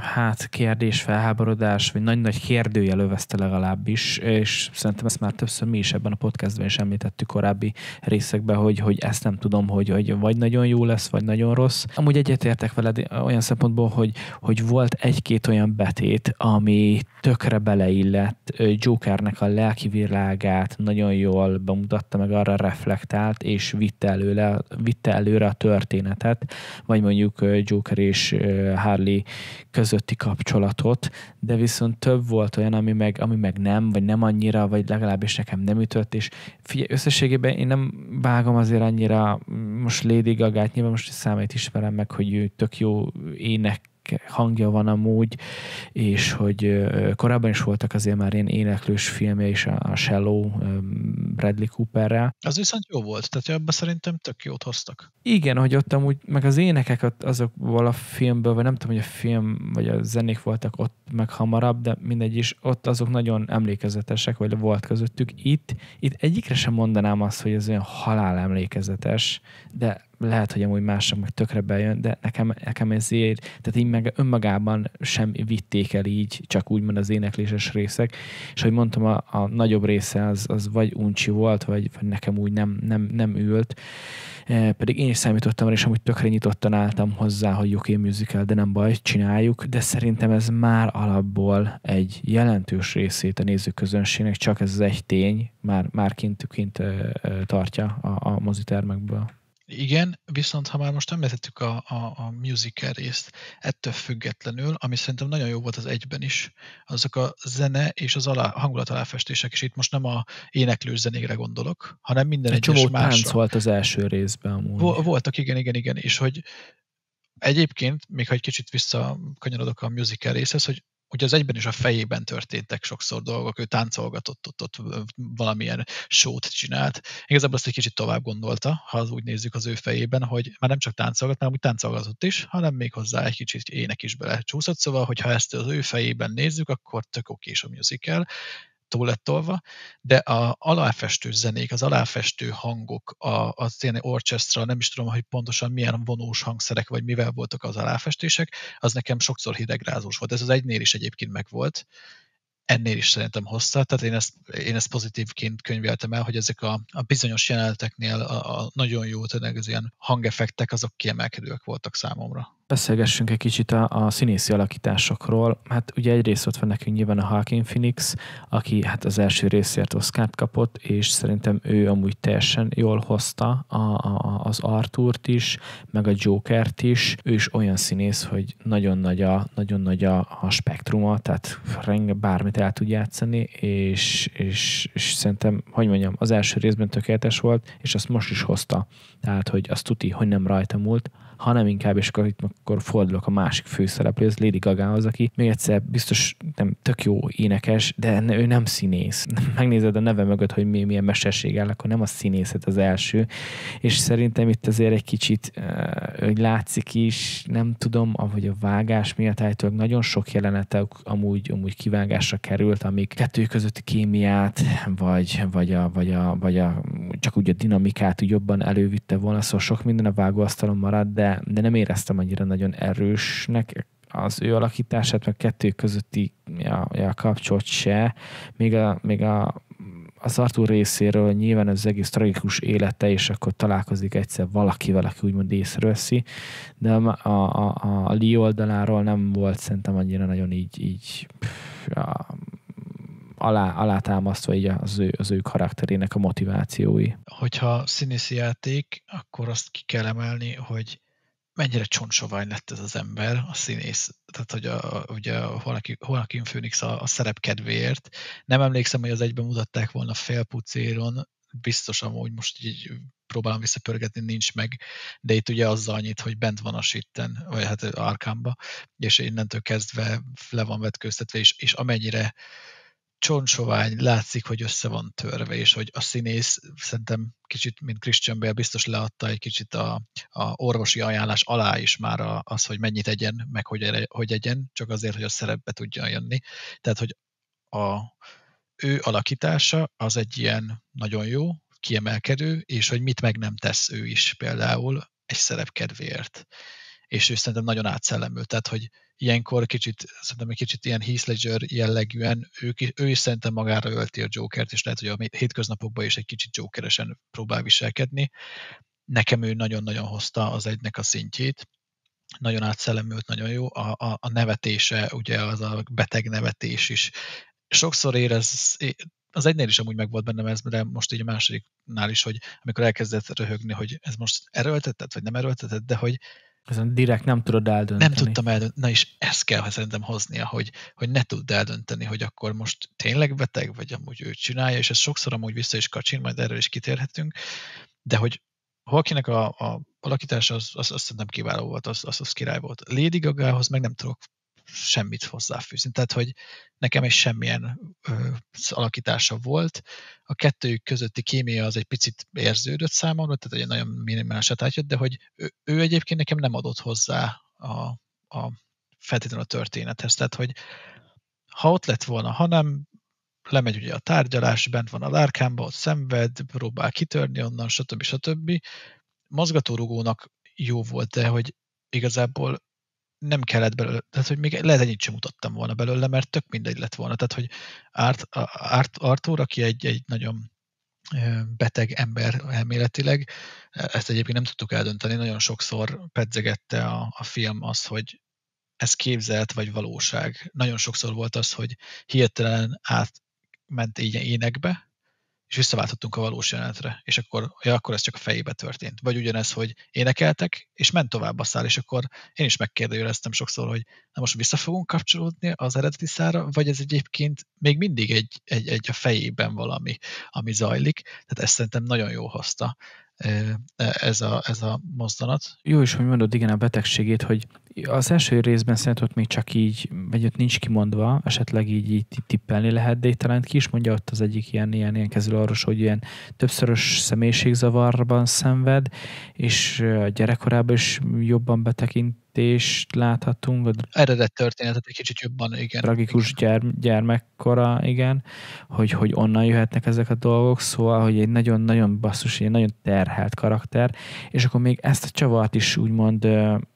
hát kérdés, felháborodás, vagy nagy-nagy kérdőjel övezte legalábbis, és szerintem ezt már többször mi is ebben a podcastben is említettük korábbi részekben, hogy, hogy ezt nem tudom, hogy, hogy vagy nagyon jó lesz, vagy nagyon rossz. Amúgy egyetértek veled olyan szempontból, hogy, hogy volt egy-két olyan betét, ami tökre beleillett Jokernek a lelki világát, nagyon jól bemutatta, meg arra reflektált, és vitte, előle, vitte előre a történetet, vagy mondjuk Joker és Harley közötti kapcsolatot, de viszont több volt olyan, ami meg, ami meg nem, vagy nem annyira, vagy legalábbis nekem nem ütött, és figyelj, összességében én nem vágom azért annyira most Lady Gagát, nyilván most számait ismerem meg, hogy ő tök jó ének hangja van amúgy, és hogy korábban is voltak azért már ilyen éneklős filmje is a Shallow Bradley Cooperrel. Az viszont jó volt, tehát abban szerintem tök jót hoztak. Igen, hogy ott amúgy, meg az énekek azokból a filmből, vagy nem tudom, hogy a film vagy a zenék voltak ott meg hamarabb, de mindegy is, ott azok nagyon emlékezetesek, vagy volt közöttük. Itt, itt egyikre sem mondanám azt, hogy ez olyan halál emlékezetes, de lehet, hogy amúgy másnak meg tökre bejön, de nekem, nekem ezért, tehát így meg önmagában sem vitték el így, csak úgymond az énekléses részek, és ahogy mondtam, a, a nagyobb része az, az vagy uncsi volt, vagy, vagy nekem úgy nem, nem, nem ült, e, pedig én is számítottam rá, és amúgy tökre nyitottan álltam hozzá, hogy oké, okay, musical, de nem baj, csináljuk, de szerintem ez már alapból egy jelentős részét a nézőközönségnek, csak ez az egy tény, már, már kint, kint tartja a, a mozitermekből. Igen, viszont ha már most említettük a, a, a musical részt, ettől függetlenül, ami szerintem nagyon jó volt az egyben is, azok a zene és az alá, hangulat aláfestések, és itt most nem a éneklő zenékre gondolok, hanem minden egy egyes másra. Tánc volt az első részben amúgy. Voltak, igen, igen, igen, és hogy egyébként, még ha egy kicsit visszakanyarodok a musical részhez, hogy ugye az egyben is a fejében történtek sokszor dolgok, ő táncolgatott, ott, ott valamilyen show-t csinált. Igazából azt egy kicsit tovább gondolta, ha úgy nézzük az ő fejében, hogy már nem csak táncolgat, már úgy táncolgatott is, hanem még hozzá egy kicsit ének is belecsúszott. Szóval, hogyha ezt az ő fejében nézzük, akkor tök okés a musical, túl lett tolva, de a aláfestő zenék, az aláfestő hangok, a, az ilyen orchestra, nem is tudom, hogy pontosan milyen vonós hangszerek, vagy mivel voltak az aláfestések, az nekem sokszor hidegrázós volt. Ez az egynél is egyébként megvolt, ennél is szerintem hosszabb, tehát én ezt, én ezt pozitívként könyveltem el, hogy ezek a, a bizonyos jeleneteknél a, a nagyon jó, tényleg az ilyen hangeffektek, azok kiemelkedőek voltak számomra. beszélgessünk egy kicsit a, a színészi alakításokról. Hát ugye egyrészt ott van nekünk nyilván a Joaquin Phoenix, aki hát az első részért Oscart kapott, és szerintem ő amúgy teljesen jól hozta a, a, az Arthurt is, meg a Jokert is. Ő is olyan színész, hogy nagyon nagy a, nagyon nagy a, a spektruma, tehát renge bármit el tud játszani, és, és, és szerintem, hogy mondjam, az első részben tökéletes volt, és azt most is hozta. Tehát, hogy azt tuti, hogy nem rajta múlt, hanem inkább, és akkor itt akkor fordulok a másik főszereplőhöz, Lady Gagához, aki még egyszer biztos nem tök jó énekes, de ő nem színész. Megnézed a neve mögött, hogy mi, milyen mesterség áll, akkor nem a színészet az első. És szerintem itt azért egy kicsit hogy látszik is, nem tudom, ahogy a vágás miatt állítólag nagyon sok jelenete amúgy, amúgy kivágásra került, amik kettő közötti kémiát, vagy, vagy, a, vagy, a, vagy a, csak úgy a dinamikát úgy jobban elővitte volna, szóval sok minden a vágóasztalon maradt, de de nem éreztem annyira nagyon erősnek az ő alakítását, meg kettő közötti a, a kapcsolat se. Még, a, még a, az Arthur részéről nyilván az egész tragikus élete, és akkor találkozik egyszer valakivel, aki úgymond észreveszi, de a, a, a, a Lee oldaláról nem volt szerintem annyira nagyon így, így a, alá, alátámasztva így az ő, az ő karakterének a motivációi. Hogyha színészi játék, akkor azt ki kell emelni, hogy mennyire csontsovány lett ez az ember, a színész. Tehát, hogy a, ugye a Joaquin Phoenix a, a szerep kedvéért. Nem emlékszem, hogy az egyben mutatták volna fél pucéron, biztos amúgy most így próbálom visszapörgetni, nincs meg, de itt ugye azzal annyit, hogy bent van a sitten, vagy hát Arkhamba, és innentől kezdve le van vetkőztetve, és, és amennyire csontsovány látszik, hogy össze van törve, és hogy a színész szerintem kicsit, mint Christian Bale, biztos leadta egy kicsit a, a orvosi ajánlás alá is már a, az, hogy mennyit egyen, meg hogy, hogy egyen, csak azért, hogy a szerepbe tudjon jönni. Tehát, hogy a, ő alakítása az egy ilyen nagyon jó, kiemelkedő, és hogy mit meg nem tesz ő is például egy szerep kedvéért. És ő szerintem nagyon átszellemült, tehát, hogy ilyenkor kicsit, szerintem egy kicsit ilyen Heath Ledger jellegűen, ő, ő is szerintem magára ölti a Jokert, és lehet, hogy a hétköznapokban is egy kicsit Jokeresen próbál viselkedni. Nekem ő nagyon-nagyon hozta az egynek a szintjét, nagyon átszellemült, nagyon jó. A, a, a nevetése, ugye az a beteg nevetés is. Sokszor érez, az egynél is amúgy meg volt bennem ez, de most így a másodiknál is, hogy amikor elkezdett röhögni, hogy ez most erőltetett, vagy nem erőltetett, de hogy ezen direkt nem tudod eldönteni. Nem tudtam eldönteni. Na és ezt kell szerintem hoznia, hogy, hogy ne tudd eldönteni, hogy akkor most tényleg beteg, vagy amúgy ő csinálja, és ez sokszor amúgy vissza is kacsin, majd erről is kitérhetünk, de hogy valakinek a, a alakítása az, az, az szerintem kiváló volt, az, az, az király volt. Lady Gagához meg nem tudok semmit hozzáfűzni, tehát hogy nekem egy semmilyen ö, alakítása volt. A kettőjük közötti kémia az egy picit érződött számomra, tehát egy nagyon minimálisat átjött, de hogy ő, ő egyébként nekem nem adott hozzá a, a feltétlenül a történethez. Tehát, hogy ha ott lett volna, ha nem, lemegy ugye a tárgyalás, bent van a lárkámba, ott szenved, próbál kitörni onnan, stb. stb. Mozgatórugónak jó volt, de hogy igazából nem kellett belőle, tehát hogy még lehet ennyit sem mutattam volna belőle, mert tök mindegy lett volna. Tehát, hogy Art, Art, Arthur, aki egy, egy nagyon beteg ember elméletileg, ezt egyébként nem tudtuk eldönteni, nagyon sokszor pedzegette a, a film azt, hogy ez képzelt vagy valóság. Nagyon sokszor volt az, hogy hirtelen átment így énekbe, és visszaváltottunk a valós jelenetre, és akkor, ja, akkor ez csak a fejébe történt. Vagy ugyanez, hogy énekeltek, és ment tovább a szál, és akkor én is megkérdőjeleztem sokszor, hogy na most vissza fogunk kapcsolódni az eredeti szára, vagy ez egyébként még mindig egy, egy, egy a fejében valami, ami zajlik. Tehát ezt szerintem nagyon jól hozta ez a, ez a mozdanat. Jó is, hogy mondod, igen, a betegségét, hogy az első részben szerintem ott még csak így, vagy ott nincs kimondva, esetleg így, így tippelni lehet, de itt talán ki is mondja ott az egyik ilyen, ilyen, ilyen kezelőorvos, hogy ilyen többszörös személyiségzavarban szenved, és gyerekkorában is jobban betekintést láthatunk. Vagy eredet történetet egy kicsit jobban, igen. Tragikus gyerm- gyermekkora, igen, hogy, hogy onnan jöhetnek ezek a dolgok, szóval, hogy egy nagyon-nagyon basszus, egy nagyon terhelt karakter, és akkor még ezt a csavart is úgymond,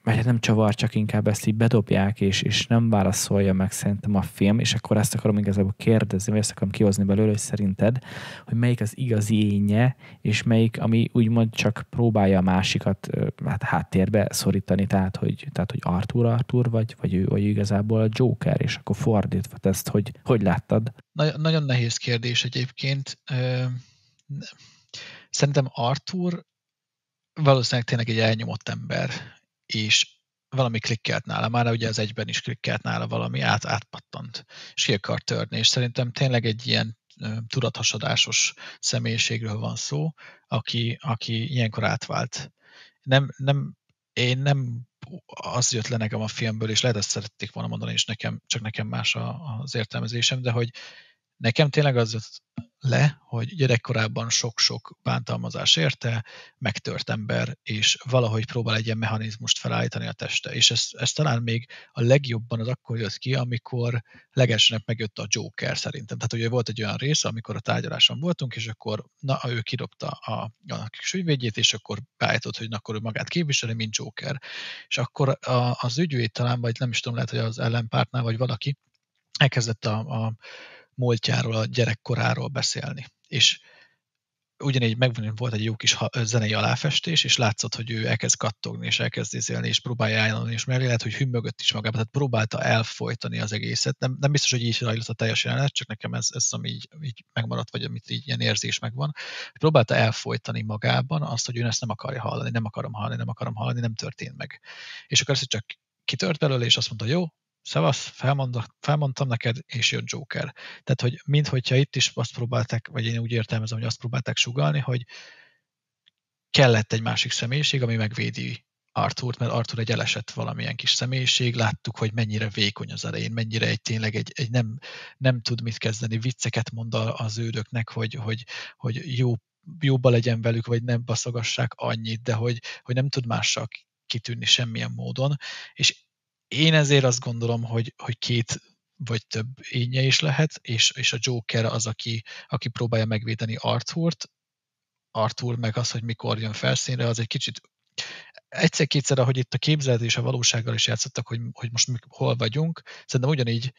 vagy nem csavar, csak inkább ezt így bedobják, és, és nem válaszolja meg szerintem a film, és akkor ezt akarom igazából kérdezni, vagy ezt akarom kihozni belőle, hogy szerinted, hogy melyik az igazi énje, és melyik, ami úgymond csak próbálja a másikat hát háttérbe szorítani, tehát, hogy hogy, tehát, hogy Arthur Arthur, vagy, vagy, ő, vagy igazából a Joker, és akkor fordítva ezt, hogy hogy láttad? Nagy, nagyon nehéz kérdés egyébként. Szerintem Arthur valószínűleg tényleg egy elnyomott ember, és valami klikkelt nála, már ugye az egyben is klikkelt nála valami, át, átpattant, és ki akar törni, és szerintem tényleg egy ilyen tudathasadásos személyiségről van szó, aki, aki ilyenkor átvált. Nem, nem, én nem az jött le nekem a filmből, és lehet, ezt szerették volna mondani, és nekem, csak nekem más a, az értelmezésem, de hogy nekem tényleg az jött le, hogy gyerekkorában sok-sok bántalmazás érte, megtört ember, és valahogy próbál egy ilyen mechanizmust felállítani a teste. És ez, ez talán még a legjobban az akkor jött ki, amikor legelsőnek megjött a Joker szerintem. Tehát ugye volt egy olyan rész, amikor a tárgyaláson voltunk, és akkor na, ő kidobta a, a kis ügyvédjét, és akkor beállított, hogy na, akkor ő magát képviseli, mint Joker. És akkor a, az ügyvéd talán, vagy nem is tudom, lehet, hogy az ellenpártnál, vagy valaki elkezdett a, a múltjáról, a gyerekkoráról beszélni. És ugyanígy megvan, volt egy jó kis zenei aláfestés, és látszott, hogy ő elkezd kattogni, és elkezd izélni, és próbálja állni, és mellé lehet, hogy hümmögött is magába, tehát próbálta elfojtani az egészet. Nem, nem biztos, hogy így rajlott a teljes jelenet, csak nekem ez, ez ami így, így megmaradt, vagy amit így ilyen érzés megvan. Próbálta elfojtani magában azt, hogy ő ezt nem akarja hallani, nem akarom hallani, nem akarom hallani, nem történt meg. És akkor ezt csak kitört belőle, és azt mondta, jó, szevasz, felmondtam neked, és jön Joker. Tehát, hogy minthogyha itt is azt próbálták, vagy én úgy értelmezem, hogy azt próbálták sugallni, hogy kellett egy másik személyiség, ami megvédi Arthurt, mert Arthur egy elesett valamilyen kis személyiség, láttuk, hogy mennyire vékony az elején, mennyire egy tényleg egy, egy nem, nem tud mit kezdeni, vicceket mond az ődöknek, hogy, hogy, hogy jó, jóba legyen velük, vagy nem baszogassák annyit, de hogy, hogy nem tud mással kitűnni semmilyen módon, és én ezért azt gondolom, hogy, hogy két vagy több énje is lehet, és, és a Joker az, aki, aki próbálja megvédeni Arthurt. Arthur meg az, hogy mikor jön felszínre, az egy kicsit egyszer-kétszer, ahogy itt a képzelet és a valósággal is játszottak, hogy, hogy most mi, hol vagyunk. Szerintem ugyanígy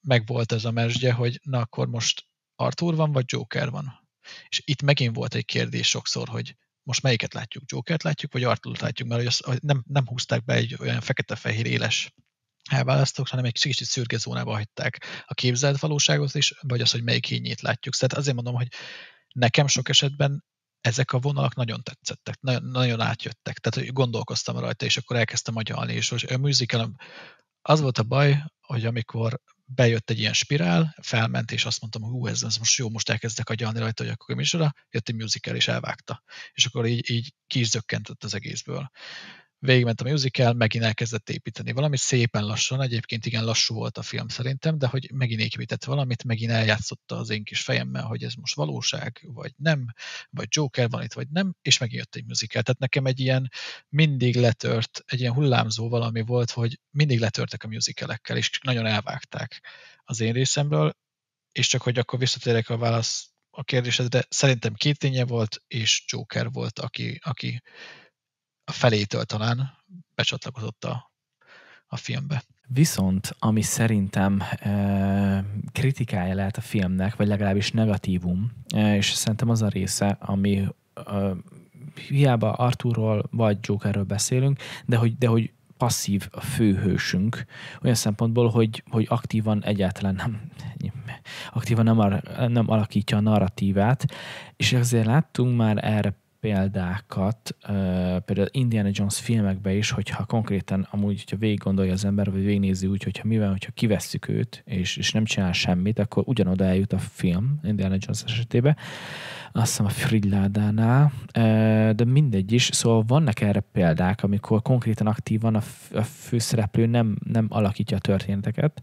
megvolt ez a mesdje, hogy na akkor most Arthur van, vagy Joker van. És itt megint volt egy kérdés sokszor, hogy most melyiket látjuk? Jokert látjuk, vagy Arthurt látjuk? Mert hogy azt, nem, nem húzták be egy olyan fekete-fehér éles elválasztót, hanem egy kicsit szürke zónába hagyták a képzelt valóságot is, vagy az, hogy melyik hényét látjuk. Szóval azért mondom, hogy nekem sok esetben ezek a vonalak nagyon tetszettek, nagyon, nagyon átjöttek. Tehát hogy gondolkoztam rajta, és akkor elkezdtem agyalni. És a műzikelem az volt a baj, hogy amikor bejött egy ilyen spirál, felment, és azt mondtam, hogy hú, ez, ez most jó, most elkezdek agyalni rajta, hogy akkor micsoda, jött egy musical, és elvágta. És akkor így, így ki is zökkentett az egészből. Végigment a musical, megint elkezdett építeni valamit, szépen lassan, egyébként igen lassú volt a film szerintem, de hogy megint épített valamit, megint eljátszotta az én kis fejemmel, hogy ez most valóság, vagy nem, vagy Joker van itt, vagy nem, és megint jött egy musical. Tehát nekem egy ilyen mindig letört, egy ilyen hullámzó valami volt, hogy mindig letörtek a musicalekkel, és nagyon elvágták az én részemről, és csak hogy akkor visszatérek a válasz a kérdésedre, szerintem két ténye volt, és Joker volt, aki, aki a felétől talán becsatlakozott a, a filmbe. Viszont, ami szerintem e, kritikája lehet a filmnek, vagy legalábbis negatívum, e, és szerintem az a része, ami e, hiába Arthurról vagy Jokerről beszélünk, de hogy, de hogy passzív a főhősünk, olyan szempontból, hogy, hogy aktívan egyáltalán nem, aktívan nem, ar, nem alakítja a narratívát, és azért láttunk már erre példákat, például Indiana Jones filmekben is, hogyha konkrétan amúgy, hogyha végig gondolja az ember, vagy végignézi úgy, hogyha mivel, hogyha kivesszük őt, és, és nem csinál semmit, akkor ugyanoda eljut a film Indiana Jones esetében. Azt hiszem a Frilládánál, de mindegy is. Szóval vannak erre példák, amikor konkrétan aktívan a főszereplő nem, nem alakítja a történeteket,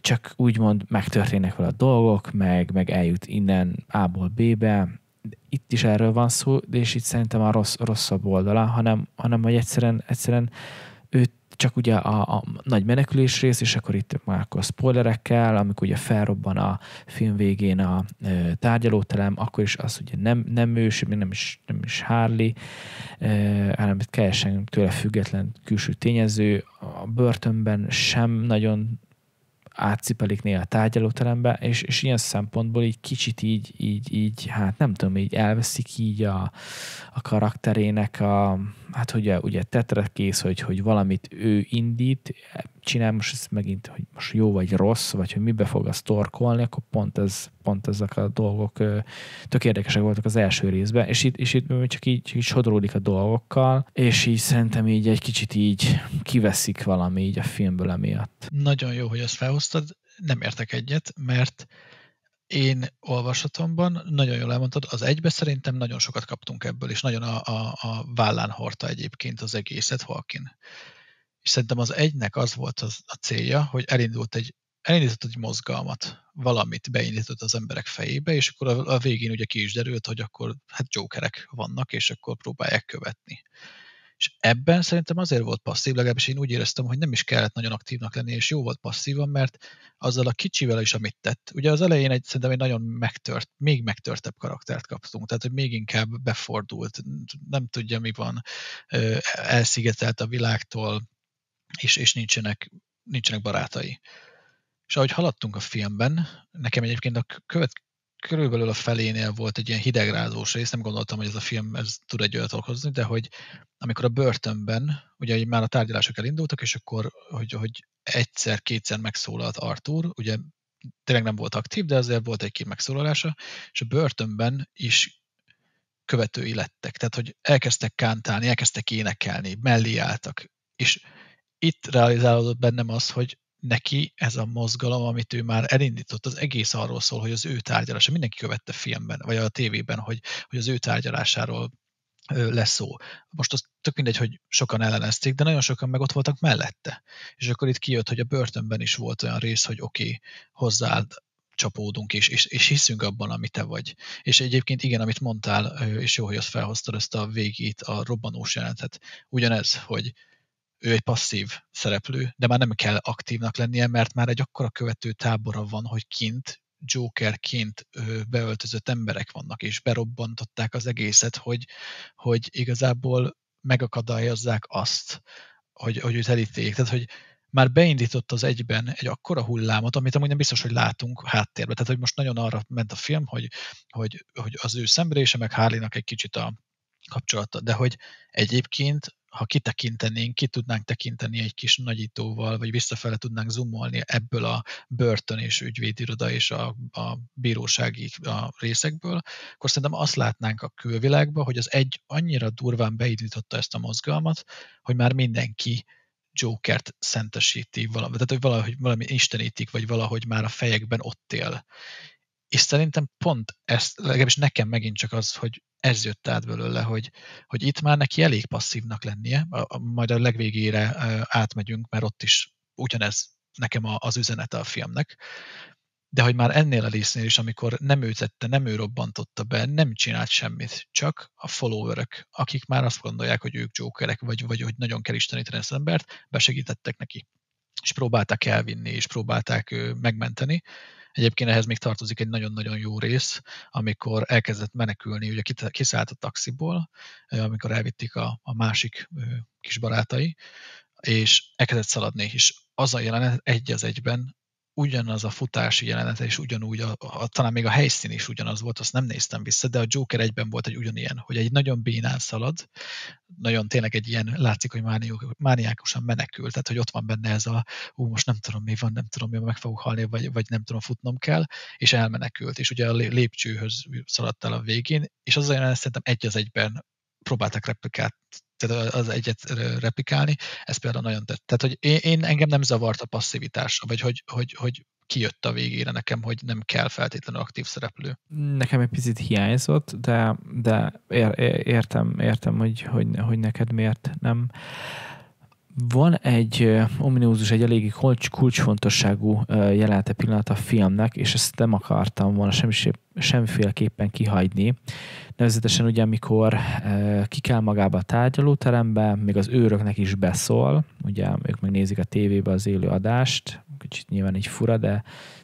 csak úgymond megtörténnek vele a dolgok, meg, meg eljut innen A-ból B-be. Itt is erről van szó, és itt szerintem a rossz, rosszabb oldala, hanem, hanem hogy egyszerűen, egyszerűen őt csak ugye a, a nagy menekülés rész, és akkor itt már akkor spoilerekkel, amikor ugye felrobban a film végén a e, tárgyalóterem, akkor is az ugye nem, nem ős, nem is, nem is Harley, e, hanem itt teljesen tőle független külső tényező, a börtönben sem nagyon átcipelik néha a tárgyalóterembe, és, és ilyen szempontból így kicsit így, így, így, hát nem tudom, így elveszik így a, a karakterének a, hát ugye, ugye tetrekész, hogy, hogy valamit ő indít, csinál most ezt megint, hogy most jó vagy rossz, vagy hogy mibe fog azt torkolni, akkor pont, ez, pont ezek a dolgok tök érdekesek voltak az első részben, és itt, és itt csak így, így sodródik a dolgokkal, és így szerintem így egy kicsit így kiveszik valami így a filmből emiatt. Nagyon jó, hogy ezt felhoztad, nem értek egyet, mert én olvasatomban, nagyon jól elmondtad, az egybe szerintem nagyon sokat kaptunk ebből, és nagyon a, a, a vállán hordta egyébként az egészet Joaquin. És szerintem az egynek az volt az, a célja, hogy elindult egy, elindított egy mozgalmat, valamit beindított az emberek fejébe, és akkor a, a végén ugye ki is derült, hogy akkor hát jokerek vannak, és akkor próbálják követni. És ebben szerintem azért volt passzív, legalábbis én úgy éreztem, hogy nem is kellett nagyon aktívnak lenni, és jó volt passzívan, mert azzal a kicsivel is, amit tett. Ugye az elején egy, szerintem egy nagyon megtört, még megtörtebb karaktert kaptunk, tehát hogy még inkább befordult, nem tudja mi van, elszigetelt a világtól, és, és nincsenek, nincsenek barátai. És ahogy haladtunk a filmben, nekem egyébként a követ, körülbelül a felénél volt egy ilyen hidegrázós rész, nem gondoltam, hogy ez a film ez tud egy olyat okozni, de hogy amikor a börtönben, ugye már a tárgyalások elindultak, és akkor, hogy, hogy egyszer-kétszer megszólalt Arthur, ugye tényleg nem volt aktív, de azért volt egy-két megszólalása, és a börtönben is követői lettek. Tehát, hogy elkezdtek kántálni, elkezdtek énekelni, mellé álltak, és itt realizálódott bennem az, hogy neki ez a mozgalom, amit ő már elindított, az egész arról szól, hogy az ő tárgyalása, mindenki követte filmben, vagy a tévében, hogy, hogy az ő tárgyalásáról lesz szó. Most az tök mindegy, hogy sokan ellenezték, de nagyon sokan meg ott voltak mellette. És akkor itt kijött, hogy a börtönben is volt olyan rész, hogy oké, okay, hozzád csapódunk, és, és, és hiszünk abban, ami te vagy. És egyébként igen, amit mondtál, és jó, hogy azt felhoztad, ezt a végét, a robbanós jelentet. Ugyanez, hogy ő egy passzív szereplő, de már nem kell aktívnak lennie, mert már egy akkora követő tábora van, hogy kint, Jokerként beöltözött emberek vannak, és berobbantották az egészet, hogy, hogy igazából megakadályozzák azt, hogy, hogy őt elítéljék. Tehát, hogy már beindított az egyben egy akkora hullámot, amit amúgy nem biztos, hogy látunk háttérben. Tehát, hogy most nagyon arra ment a film, hogy, hogy, hogy az ő szenvedése, meg Harleynak egy kicsit a kapcsolata, de hogy egyébként ha kitekintenénk, ki tudnánk tekinteni egy kis nagyítóval, vagy visszafele tudnánk zoomolni ebből a börtön és ügyvédiroda és a, a bírósági a részekből, akkor szerintem azt látnánk a külvilágban, hogy az egy annyira durván beindította ezt a mozgalmat, hogy már mindenki Jokert szentesíti, valami, tehát hogy valahogy valami istenítik, vagy valahogy már a fejekben ott él. És szerintem pont ezt, legalábbis nekem megint csak az, hogy ez jött át belőle, hogy, hogy itt már neki elég passzívnak lennie, a, a, majd a legvégére átmegyünk, mert ott is ugyanez nekem a, az üzenete a filmnek, de hogy már ennél a résznél is, amikor nem ő tette, nem ő robbantotta be, nem csinált semmit, csak a followerök, akik már azt gondolják, hogy ők jokerek, vagy, vagy hogy nagyon kell isteníteni az embert, besegítettek neki, és próbálták elvinni, és próbálták megmenteni. Egyébként ehhez még tartozik egy nagyon-nagyon jó rész, amikor elkezdett menekülni, ugye kiszállt a taxiból, amikor elvitték a, a másik kis barátai, és elkezdett szaladni, és az a jelenet egy az egyben, ugyanaz a futási jelenete, és ugyanúgy, a, a, talán még a helyszín is ugyanaz volt, azt nem néztem vissza, de a Joker egyben volt egy ugyanilyen, hogy egy nagyon bénán szalad, nagyon tényleg egy ilyen, látszik, hogy mániákusan menekül, tehát hogy ott van benne ez a, ú, most nem tudom mi van, nem tudom mi, meg fogok halni, vagy, vagy nem tudom, futnom kell, és elmenekült, és ugye a lépcsőhöz szaladt el a végén, és az a jelenet szerintem egy az egyben próbálták replikát, tehát az egyet replikálni, ez például nagyon tett. Tehát, hogy én, én engem nem zavart a passzivitás, vagy hogy, hogy, hogy kijött a végére nekem, hogy nem kell feltétlenül aktív szereplő. Nekem egy picit hiányzott, de, de ér, értem, értem hogy, hogy, hogy neked miért nem. Van egy ominózus, egy eléggé kulcsfontosságú jelenete pillanat a filmnek, és ezt nem akartam volna semmiféleképpen kihagyni. Nevezetesen ugye, amikor ki kell magába a tárgyalóterembe, még az őröknek is beszól, ugye ők megnézik a tévébe az élő adást, kicsit nyilván így fura, de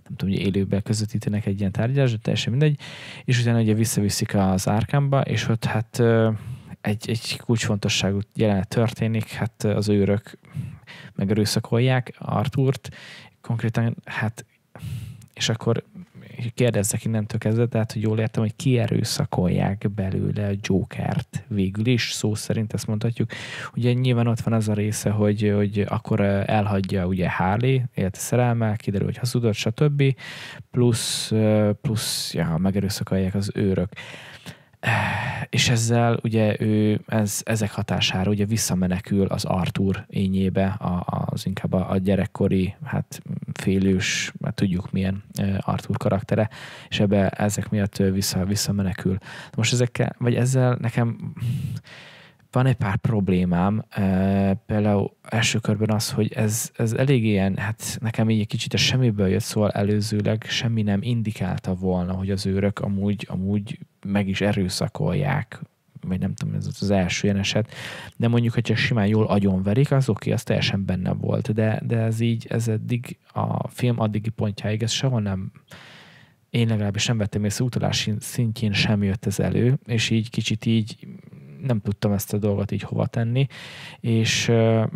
nem tudom, hogy élőben közvetítenek egy ilyen tárgyalást, de teljesen mindegy, és utána ugye visszaviszik az Arkhamba, és ott hát egy, egy kulcsfontosságú jelenet történik, hát az őrök meg erőszakolják Arthurt, konkrétan hát, és akkor kérdezzek innentől kezdve, tehát, hogy jól értem, hogy kierőszakolják belőle a Jokert végül is, szó szerint ezt mondhatjuk. Ugye nyilván ott van az a része, hogy, hogy akkor elhagyja ugye Harley, élt szerelme, kiderül, hogy hazudott, stb. Plusz, plusz ja, megerőszakolják az őrök. És ezzel ugye ő ez, ezek hatására ugye visszamenekül az Arthur ényébe, az inkább a, a gyerekkori, hát félős, hát tudjuk milyen Arthur karaktere, és ebbe ezek miatt vissza, visszamenekül. Most ezekkel, vagy ezzel nekem van egy pár problémám, például első körben az, hogy ez, ez elég ilyen, hát nekem így egy kicsit a semmiből jött, szóval előzőleg semmi nem indikálta volna, hogy az őrök amúgy, amúgy meg is erőszakolják, vagy nem tudom, ez az első ilyen eset, de mondjuk, hogyha simán jól agyonverik, az oké, okay, az teljesen benne volt, de, de ez így, ez eddig a film addigi pontjáig, ez sehol nem, én legalábbis nem vettem észre, utalás szintjén sem jött ez elő, és így kicsit így nem tudtam ezt a dolgot így hova tenni, és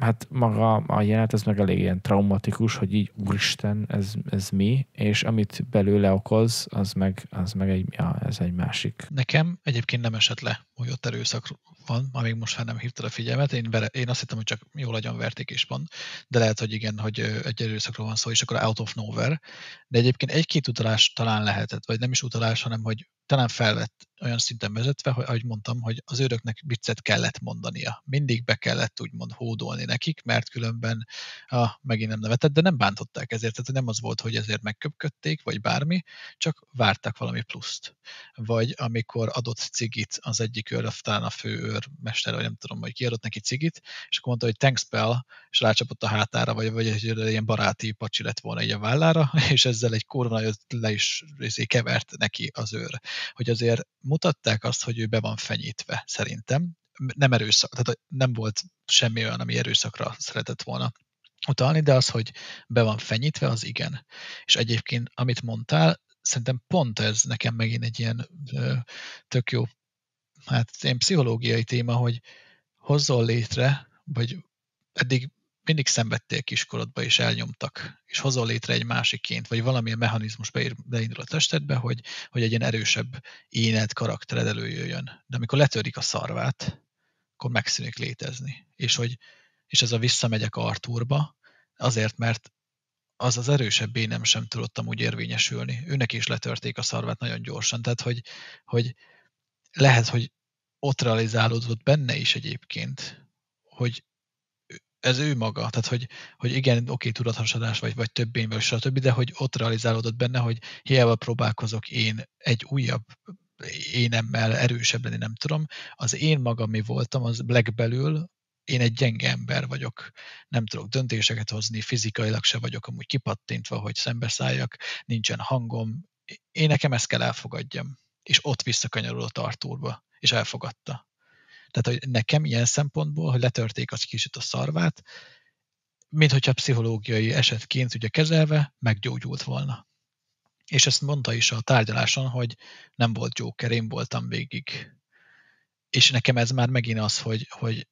hát maga a jelenet, ez meg elég ilyen traumatikus, hogy így úristen, ez, ez mi, és amit belőle okoz, az meg, az meg egy, ja, ez egy másik. Nekem egyébként nem esett le, hogy ott erőszak van, amíg most már nem hívtad a figyelmet, én, vere, én azt hittem, hogy csak jól agyonverték is van, de lehet, hogy igen, hogy egy erőszakról van szó, és akkor out of nowhere, de egyébként egy-két utalás talán lehetett, vagy nem is utalás, hanem hogy talán felvett olyan szinten vezetve, hogy ahogy mondtam, hogy az őröknek viccet kellett mondania. Mindig be kellett úgymond hódolni nekik, mert különben ah, megint nem nevetett, de nem bántották ezért. Tehát nem az volt, hogy ezért megköpködték, vagy bármi, csak várták valami pluszt. Vagy amikor adott cigit az egyik őr, talán a fő őrmester, vagy nem tudom, hogy kiadott neki cigit, és akkor mondta, hogy thanks pal, és rácsapott a hátára, vagy, vagy egy ilyen baráti pacsi lett volna így a vállára, és ezzel egy kurva nagyot le is kevert neki az őr. Hogy azért mutatták azt, hogy ő be van fenyítve, szerintem. Nem erőszak, tehát nem volt semmi olyan, ami erőszakra szeretett volna utalni, de az, hogy be van fenyítve, az igen. És egyébként, amit mondtál, szerintem pont ez nekem megint egy ilyen ö, tök jó, hát ilyen pszichológiai téma, hogy hozzon létre, vagy eddig mindig szenvedtél kiskorodba, és elnyomtak, és hozol létre egy másikként, vagy valamilyen mechanizmus beír, beindul a testedbe, hogy, hogy egy ilyen erősebb éned, karaktered előjöjjön. De amikor letörik a szarvát, akkor megszűnik létezni. És, hogy, és ez a visszamegyek Arthurba, azért, mert az az erősebb énem sem tudottam úgy érvényesülni. Őnek is letörték a szarvát nagyon gyorsan. Tehát, hogy, hogy lehet, hogy ott realizálódott benne is egyébként, hogy ez ő maga, tehát hogy, hogy igen, oké, tudathasadás, vagy, vagy többé, vagy stb., de hogy ott realizálódott benne, hogy hiába próbálkozok én egy újabb énemmel erősebb lenni, nem tudom, az én magam mi voltam, az legbelül én egy gyenge ember vagyok, nem tudok döntéseket hozni, fizikailag se vagyok amúgy kipattintva, hogy szembeszálljak, nincsen hangom, én nekem ezt kell elfogadjam. És ott visszakanyarulott Arthurba, és elfogadta. Tehát, hogy nekem ilyen szempontból, hogy letörték az kicsit a szarvát, mint hogyha pszichológiai esetként ugye kezelve meggyógyult volna. És ezt mondta is a tárgyaláson, hogy nem volt Joker, én voltam végig. És nekem ez már megint az, hogy, hogy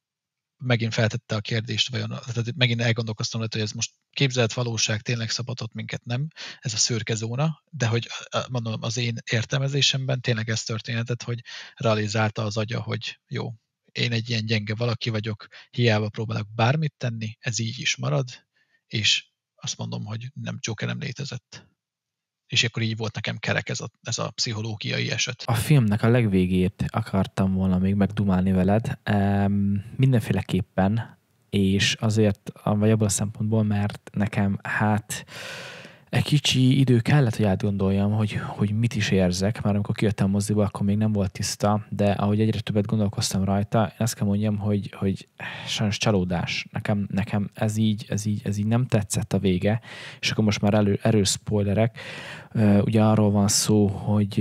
megint feltette a kérdést, vajon, tehát megint elgondolkoztam, hogy ez most képzelt valóság tényleg szabadott minket, nem? Ez a szürke zóna, de hogy mondom, az én értelmezésemben tényleg ez történetet, hogy realizálta az agya, hogy jó, én egy ilyen gyenge valaki vagyok, hiába próbálok bármit tenni, ez így is marad, és azt mondom, hogy nem, Joker nem létezett. És akkor így volt nekem kerek ez a, ez a pszichológiai eset. A filmnek a legvégét akartam volna még megdumálni veled, ehm, mindenféleképpen, és azért, vagy abban a szempontból, mert nekem hát egy kicsi idő kellett, hogy átgondoljam, hogy, hogy mit is érzek, már amikor kijöttem moziba, akkor még nem volt tiszta, de ahogy egyre többet gondolkoztam rajta, én azt kell mondjam, hogy, hogy sajnos csalódás. Nekem, nekem ez, így, ez, így, ez így nem tetszett a vége, és akkor most már elő, erős spoilerek. Ugye arról van szó, hogy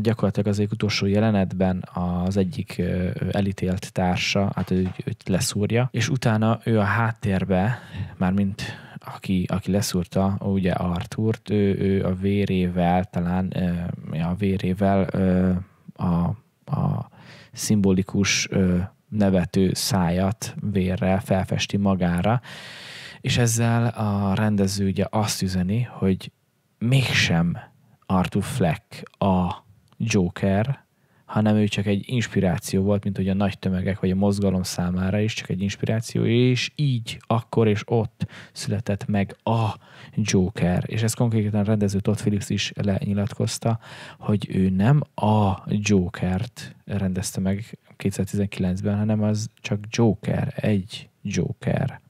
gyakorlatilag az egyik utolsó jelenetben az egyik elítélt társa, hát ő, őt leszúrja, és utána ő a háttérbe, mármint aki, aki leszúrta, ugye Arthurt, ő, ő a vérével, talán a vérével a, a szimbolikus nevető szájat vérrel felfesti magára, és ezzel a rendező ugye azt üzeni, hogy mégsem Arthur Fleck a Joker, hanem ő csak egy inspiráció volt, mint hogy a nagy tömegek vagy a mozgalom számára is csak egy inspiráció, és így akkor és ott született meg a Joker. És ezt konkrétan a rendező Todd Phillips is lenyilatkozta, hogy ő nem a Jokert rendezte meg kétezer-tizenkilencben, hanem az csak Joker, egy Joker.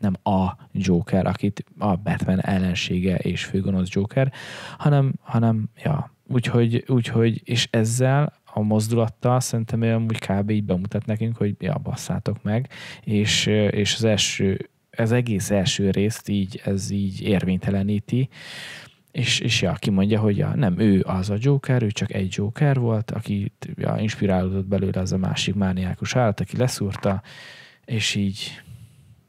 Nem a Joker, akit a Batman ellensége és főgonosz Joker, hanem, hanem ja, úgyhogy, úgyhogy, és ezzel a mozdulattal szerintem ő amúgy kb. Így bemutat nekünk, hogy ja, basszátok meg, és, és az első, az egész első részt így, ez így érvényteleníti, és, és ja, kimondja, hogy ja, nem ő az a Joker, ő csak egy Joker volt, aki ja, inspirálódott belőle az a másik mániákus állat, aki leszúrta, és így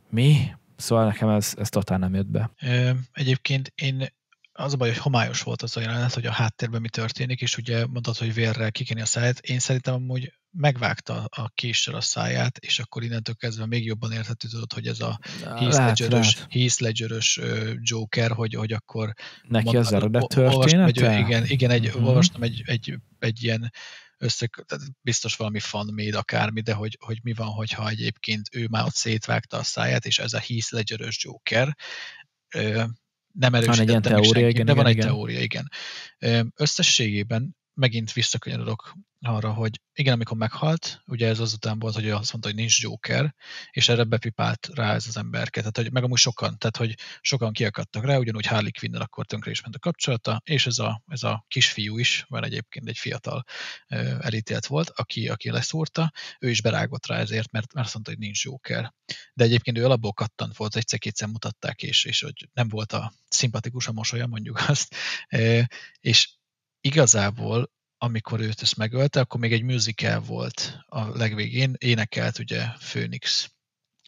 mi? Szóval nekem ez, ez totál nem jött be. Ö, egyébként én az a baj, hogy homályos volt az a jelenet, hogy a háttérben mi történik, és ugye mondtad, hogy vérrel kikeni a száját. Én szerintem amúgy megvágta a késsel a száját, és akkor innentől kezdve még jobban érthető tudod, hogy ez a Heath Ledger-ös Joker, hogy, hogy akkor... Neki az eredet története? Igen, igen egy, mm-hmm. olvastam egy, egy, egy ilyen össze, biztos valami fan-made akármi, de hogy, hogy mi van, hogyha egyébként ő már ott szétvágta a száját, és ez a Heath Ledger-ös Joker... Nem erősítette meg senki, igen, de van igen, egy igen. teória, igen. Összességében megint visszakanyarodok arra, hogy igen, amikor meghalt, ugye ez azután volt, hogy azt mondta, hogy nincs Joker, és erre bepipált rá ez az emberke. Tehát, hogy meg amúgy sokan, tehát, hogy sokan kiakadtak rá, ugyanúgy Harley Quinn-nel akkor tönkre is ment a kapcsolata, és ez a, ez a kisfiú is, mert egyébként egy fiatal elítélt volt, aki, aki leszúrta, ő is berágott rá ezért, mert azt mondta, hogy nincs Joker. De egyébként ő alapból kattant volt, egyszer-kétszer mutatták, és, és hogy nem volt a szimpatikus a mosolya, mondjuk azt. És igazából amikor őt ezt megölte, akkor még egy musical volt a legvégén, énekelt ugye Phoenix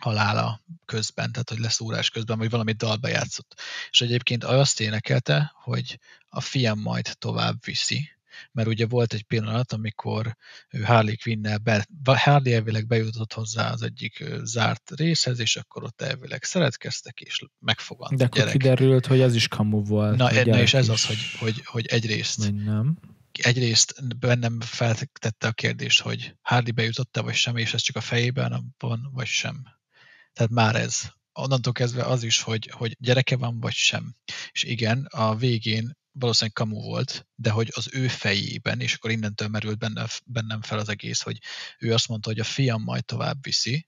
halála közben, tehát hogy leszúrás közben, vagy valami dalba játszott. És egyébként azt énekelte, hogy a fiam majd tovább viszi, mert ugye volt egy pillanat, amikor Harley Quinn-nel be, Harley elvileg bejutott hozzá az egyik zárt részhez, és akkor ott elvileg szeretkeztek, és megfogant de a gyerek. De kiderült, hogy az is kamu volt. Na, na és ez is. Az, hogy, hogy, hogy egyrészt... Nem. Egyrészt bennem feltette a kérdést, hogy Harley bejutott-e vagy sem, és ez csak a fejében van, vagy sem. Tehát már ez. Onnantól kezdve az is, hogy, hogy gyereke van, vagy sem. És igen, a végén valószínűleg kamu volt, de hogy az ő fejében, és akkor innentől merült benne, bennem fel az egész, hogy ő azt mondta, hogy a fiam majd tovább viszi,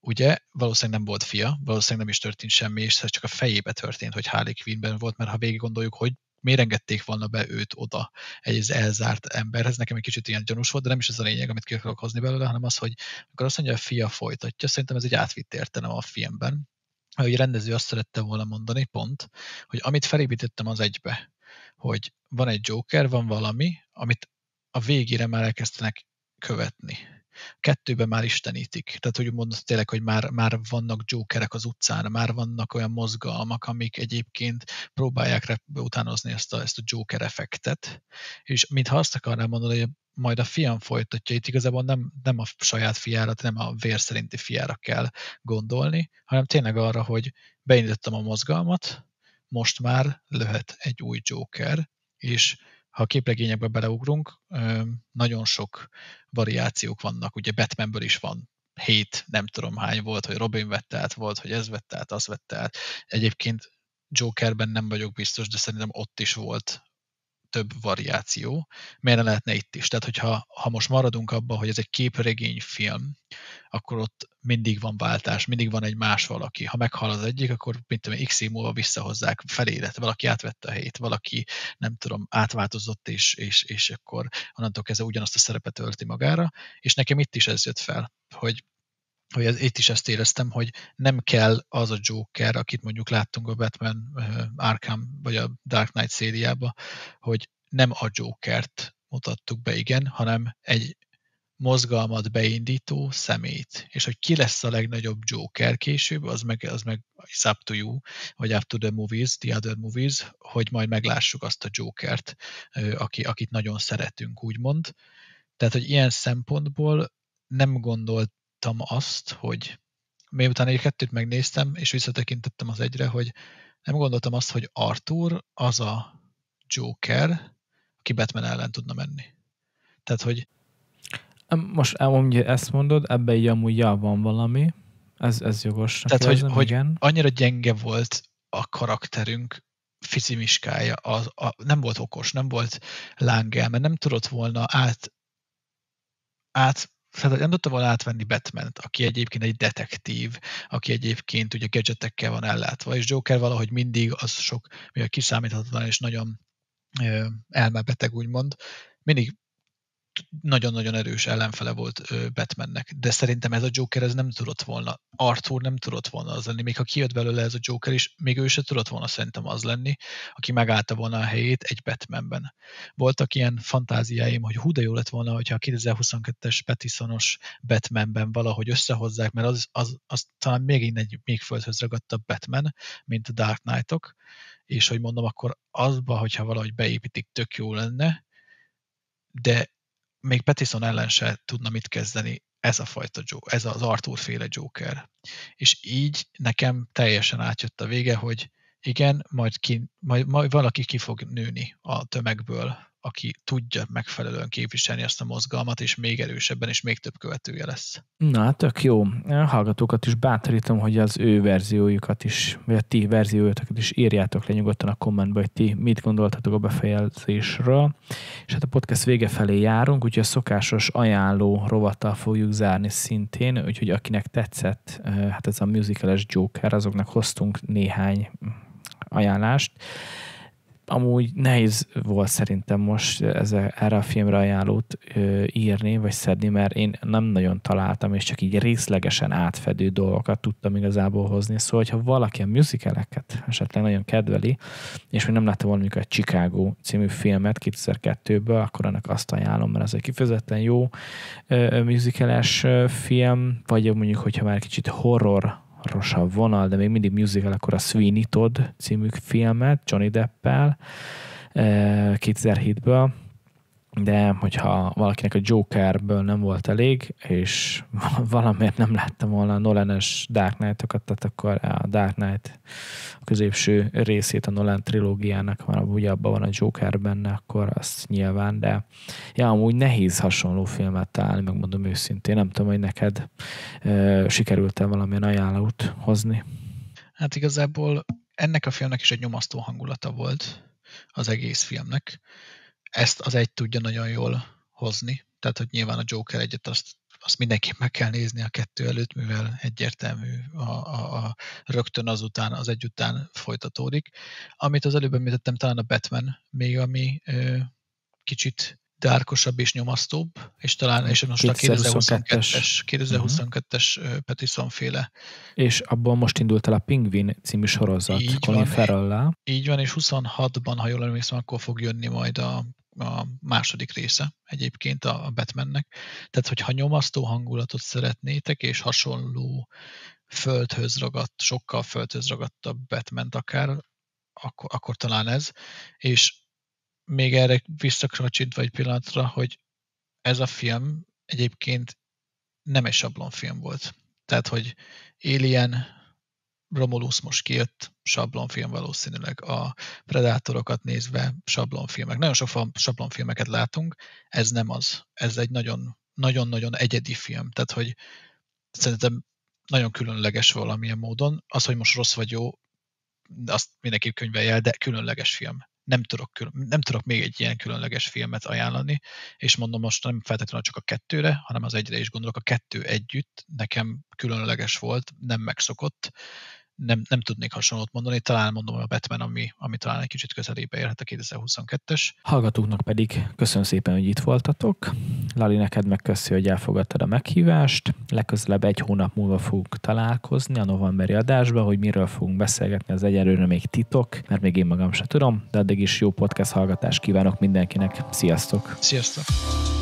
ugye, valószínűleg nem volt fia, valószínűleg nem is történt semmi, és ez csak a fejébe történt, hogy Harley Quinnben volt, mert ha végig gondoljuk, hogy miért engedték volna be őt oda egy elzárt emberhez. Nekem egy kicsit ilyen gyanús volt, de nem is ez a lényeg, amit ki akarok hozni belőle, hanem az, hogy akkor azt mondja, a fia folytatja. Szerintem ez egy átvitt értelem a filmben. Hogy a rendező azt szerette volna mondani, pont, hogy amit felépítettem az egybe, hogy van egy Joker, van valami, amit a végére már elkezdtenek követni. Kettőben már istenítik. Tehát, hogy mondod tényleg, hogy már, már vannak Jokerek az utcán, már vannak olyan mozgalmak, amik egyébként próbálják utánozni ezt a, ezt a Joker effektet. És mintha azt akarnám mondani, hogy majd a fiam folytatja, itt igazából nem, nem a saját fiára, nem a vér szerinti fiára kell gondolni, hanem tényleg arra, hogy beindítottam a mozgalmat, most már lehet egy új Joker, és ha a képregényekbe beleugrunk, nagyon sok variációk vannak. Ugye Batmanből is van hét, nem tudom hány volt, hogy Robin vette át volt, hogy ez vette át, az vette át. Egyébként Jokerben nem vagyok biztos, de szerintem ott is volt több variáció. Miért ne lehetne itt is? Tehát, hogyha ha most maradunk abban, hogy ez egy képregényfilm, akkor ott mindig van váltás, mindig van egy más valaki. Ha meghal az egyik, akkor mint tudom, x év múlva visszahozzák felélet, valaki átvette a helyét, valaki nem tudom, átváltozott, és, és, és akkor onnantól kezdve ugyanazt a szerepet ölti magára, és nekem itt is ez jött fel, hogy hogy ez, itt is ezt éreztem, hogy nem kell az a Joker, akit mondjuk láttunk a Batman, Arkham vagy a Dark Knight szériába, hogy nem a Jokert mutattuk be, igen, hanem egy mozgalmat beindító személyt. És hogy ki lesz a legnagyobb Joker később, az meg, az meg is up to you, vagy up to the movies, the other movies, hogy majd meglássuk azt a Jokert, aki, akit nagyon szeretünk, úgymond. Tehát, hogy ilyen szempontból nem gondolt láttam azt, hogy miután egy kettőt megnéztem, és visszatekintettem az egyre, hogy nem gondoltam azt, hogy Arthur az a Joker, aki Batman ellen tudna menni. Tehát, hogy... Most amúgy ezt mondod, ebben így amúgy já, van valami. Ez, ez jogos. Tehát, érzem, hogy, hogy annyira gyenge volt a karakterünk ficimiskája. A, a, nem volt okos, nem volt lángelme, nem tudott volna át... át tehát nem tudta volna átvenni Batmant, aki egyébként egy detektív, aki egyébként ugye gadgetekkel van ellátva, és Joker valahogy mindig az sok, mivel kiszámíthatatlan és nagyon ö, elmebeteg, úgymond, mindig nagyon-nagyon erős ellenfele volt ö, Batmannek. De szerintem ez a Joker ez nem tudott volna. Arthur nem tudott volna az lenni. Még ha kijött belőle ez a Joker is, még ő se tudott volna szerintem az lenni, aki megállta volna a helyét egy Batmanben. Voltak ilyen fantáziáim, hogy hú de jó lett volna, hogyha a kétezer-huszonkettes Pattinsonos Batmanben valahogy összehozzák, mert az, az, az talán még innen még földhöz ragadta Batman, mint a Dark Knight-ok, és hogy mondom, akkor azba, hogyha valahogy beépítik, tök jó lenne, de még Pattinson ellen se tudna mit kezdeni ez a fajta, ez az Arthur féle Joker. És így nekem teljesen átjött a vége, hogy igen, majd, ki, majd, majd valaki ki fog nőni a tömegből, aki tudja megfelelően képviselni azt a mozgalmat, és még erősebben, és még több követője lesz. Na, tök jó. A hallgatókat is bátorítom, hogy az ő verziójukat is, vagy a ti verziójukat is írjátok le nyugodtan a kommentbe, hogy ti mit gondoltatok a befejezésről. És hát a podcast vége felé járunk, úgyhogy a szokásos ajánló rovattal fogjuk zárni szintén, úgyhogy akinek tetszett, hát ez a musicales Joker, azoknak hoztunk néhány ajánlást. Amúgy nehéz volt szerintem most ez a, erre a filmre ajánlót ö, írni, vagy szedni, mert én nem nagyon találtam, és csak így részlegesen átfedő dolgokat tudtam igazából hozni. Szóval, ha valaki a musicaleket esetleg nagyon kedveli, és még nem látta volna a Chicago című filmet kétezer-kettőből, akkor annak azt ajánlom, mert ez egy kifejezetten jó ö, musicales ö, film, vagy mondjuk, hogyha már kicsit horror rosabb vonal, de még mindig musical, akkor a Sweeney Todd című filmet Johnny Deppel kétezer-hétből, de hogyha valakinek a Jokerből nem volt elég, és valamiért nem láttam volna a Nolan-es Dark Knight-okat, tehát akkor a Dark Knight a középső részét a Nolan trilógiának, már ugye abban van a Joker benne, akkor azt nyilván, de ja, amúgy nehéz hasonló filmet találni, megmondom őszintén, nem tudom, hogy neked ö, sikerült-e valamilyen ajánlót hozni. Hát igazából ennek a filmnek is egy nyomasztó hangulata volt az egész filmnek, ezt az egy tudja nagyon jól hozni, tehát hogy nyilván a Joker egyet azt, azt mindenképp meg kell nézni a kettő előtt, mivel egyértelmű a, a, a rögtön azután, az egy után folytatódik. Amit az előbb említettem, talán a Batman még, ami ö, kicsit dárkosabb és nyomasztóbb, és talán és most a kétezer-huszonkettes uh-huh. Pattinson-féle. És abban most indult el a Pingvin című sorozat. Így Colin Farrell-lel. Így van, és huszonhatban, ha jól emlékszem, akkor fog jönni majd a a második része egyébként a Batmannek. Tehát, hogyha nyomasztó hangulatot szeretnétek, és hasonló földhöz ragadt, sokkal földhöz ragadtabb Batman-t akár, akkor, akkor talán ez. És még erre visszakracsítva egy pillanatra, hogy ez a film egyébként nem egy sablonfilm volt. Tehát, hogy Alien, Romulus most kijött, sablonfilm valószínűleg, a Predátorokat nézve sablonfilmek. Nagyon sok sablonfilmeket látunk, ez nem az. Ez egy nagyon-nagyon egyedi film. Tehát, hogy szerintem nagyon különleges valamilyen módon. Az, hogy most rossz vagy jó, azt mindenki könyvelje el, de különleges film. Nem tudok, nem tudok még egy ilyen különleges filmet ajánlani, és mondom most nem feltétlenül csak a kettőre, hanem az egyre is gondolok. A kettő együtt nekem különleges volt, nem megszokott, nem, nem tudnék hasonlót mondani. Talán mondom a Batman, ami, ami talán egy kicsit közelébe érhet a kétezer-huszonkettes. Hallgatóknak pedig köszönöm szépen, hogy itt voltatok. Lali, neked megköszi, hogy elfogadtad a meghívást. Legközelebb egy hónap múlva fogunk találkozni a novemberi adásban, hogy miről fogunk beszélgetni, az egyelőre még titok, mert még én magam sem tudom, de addig is jó podcast hallgatást kívánok mindenkinek. Sziasztok! Sziasztok!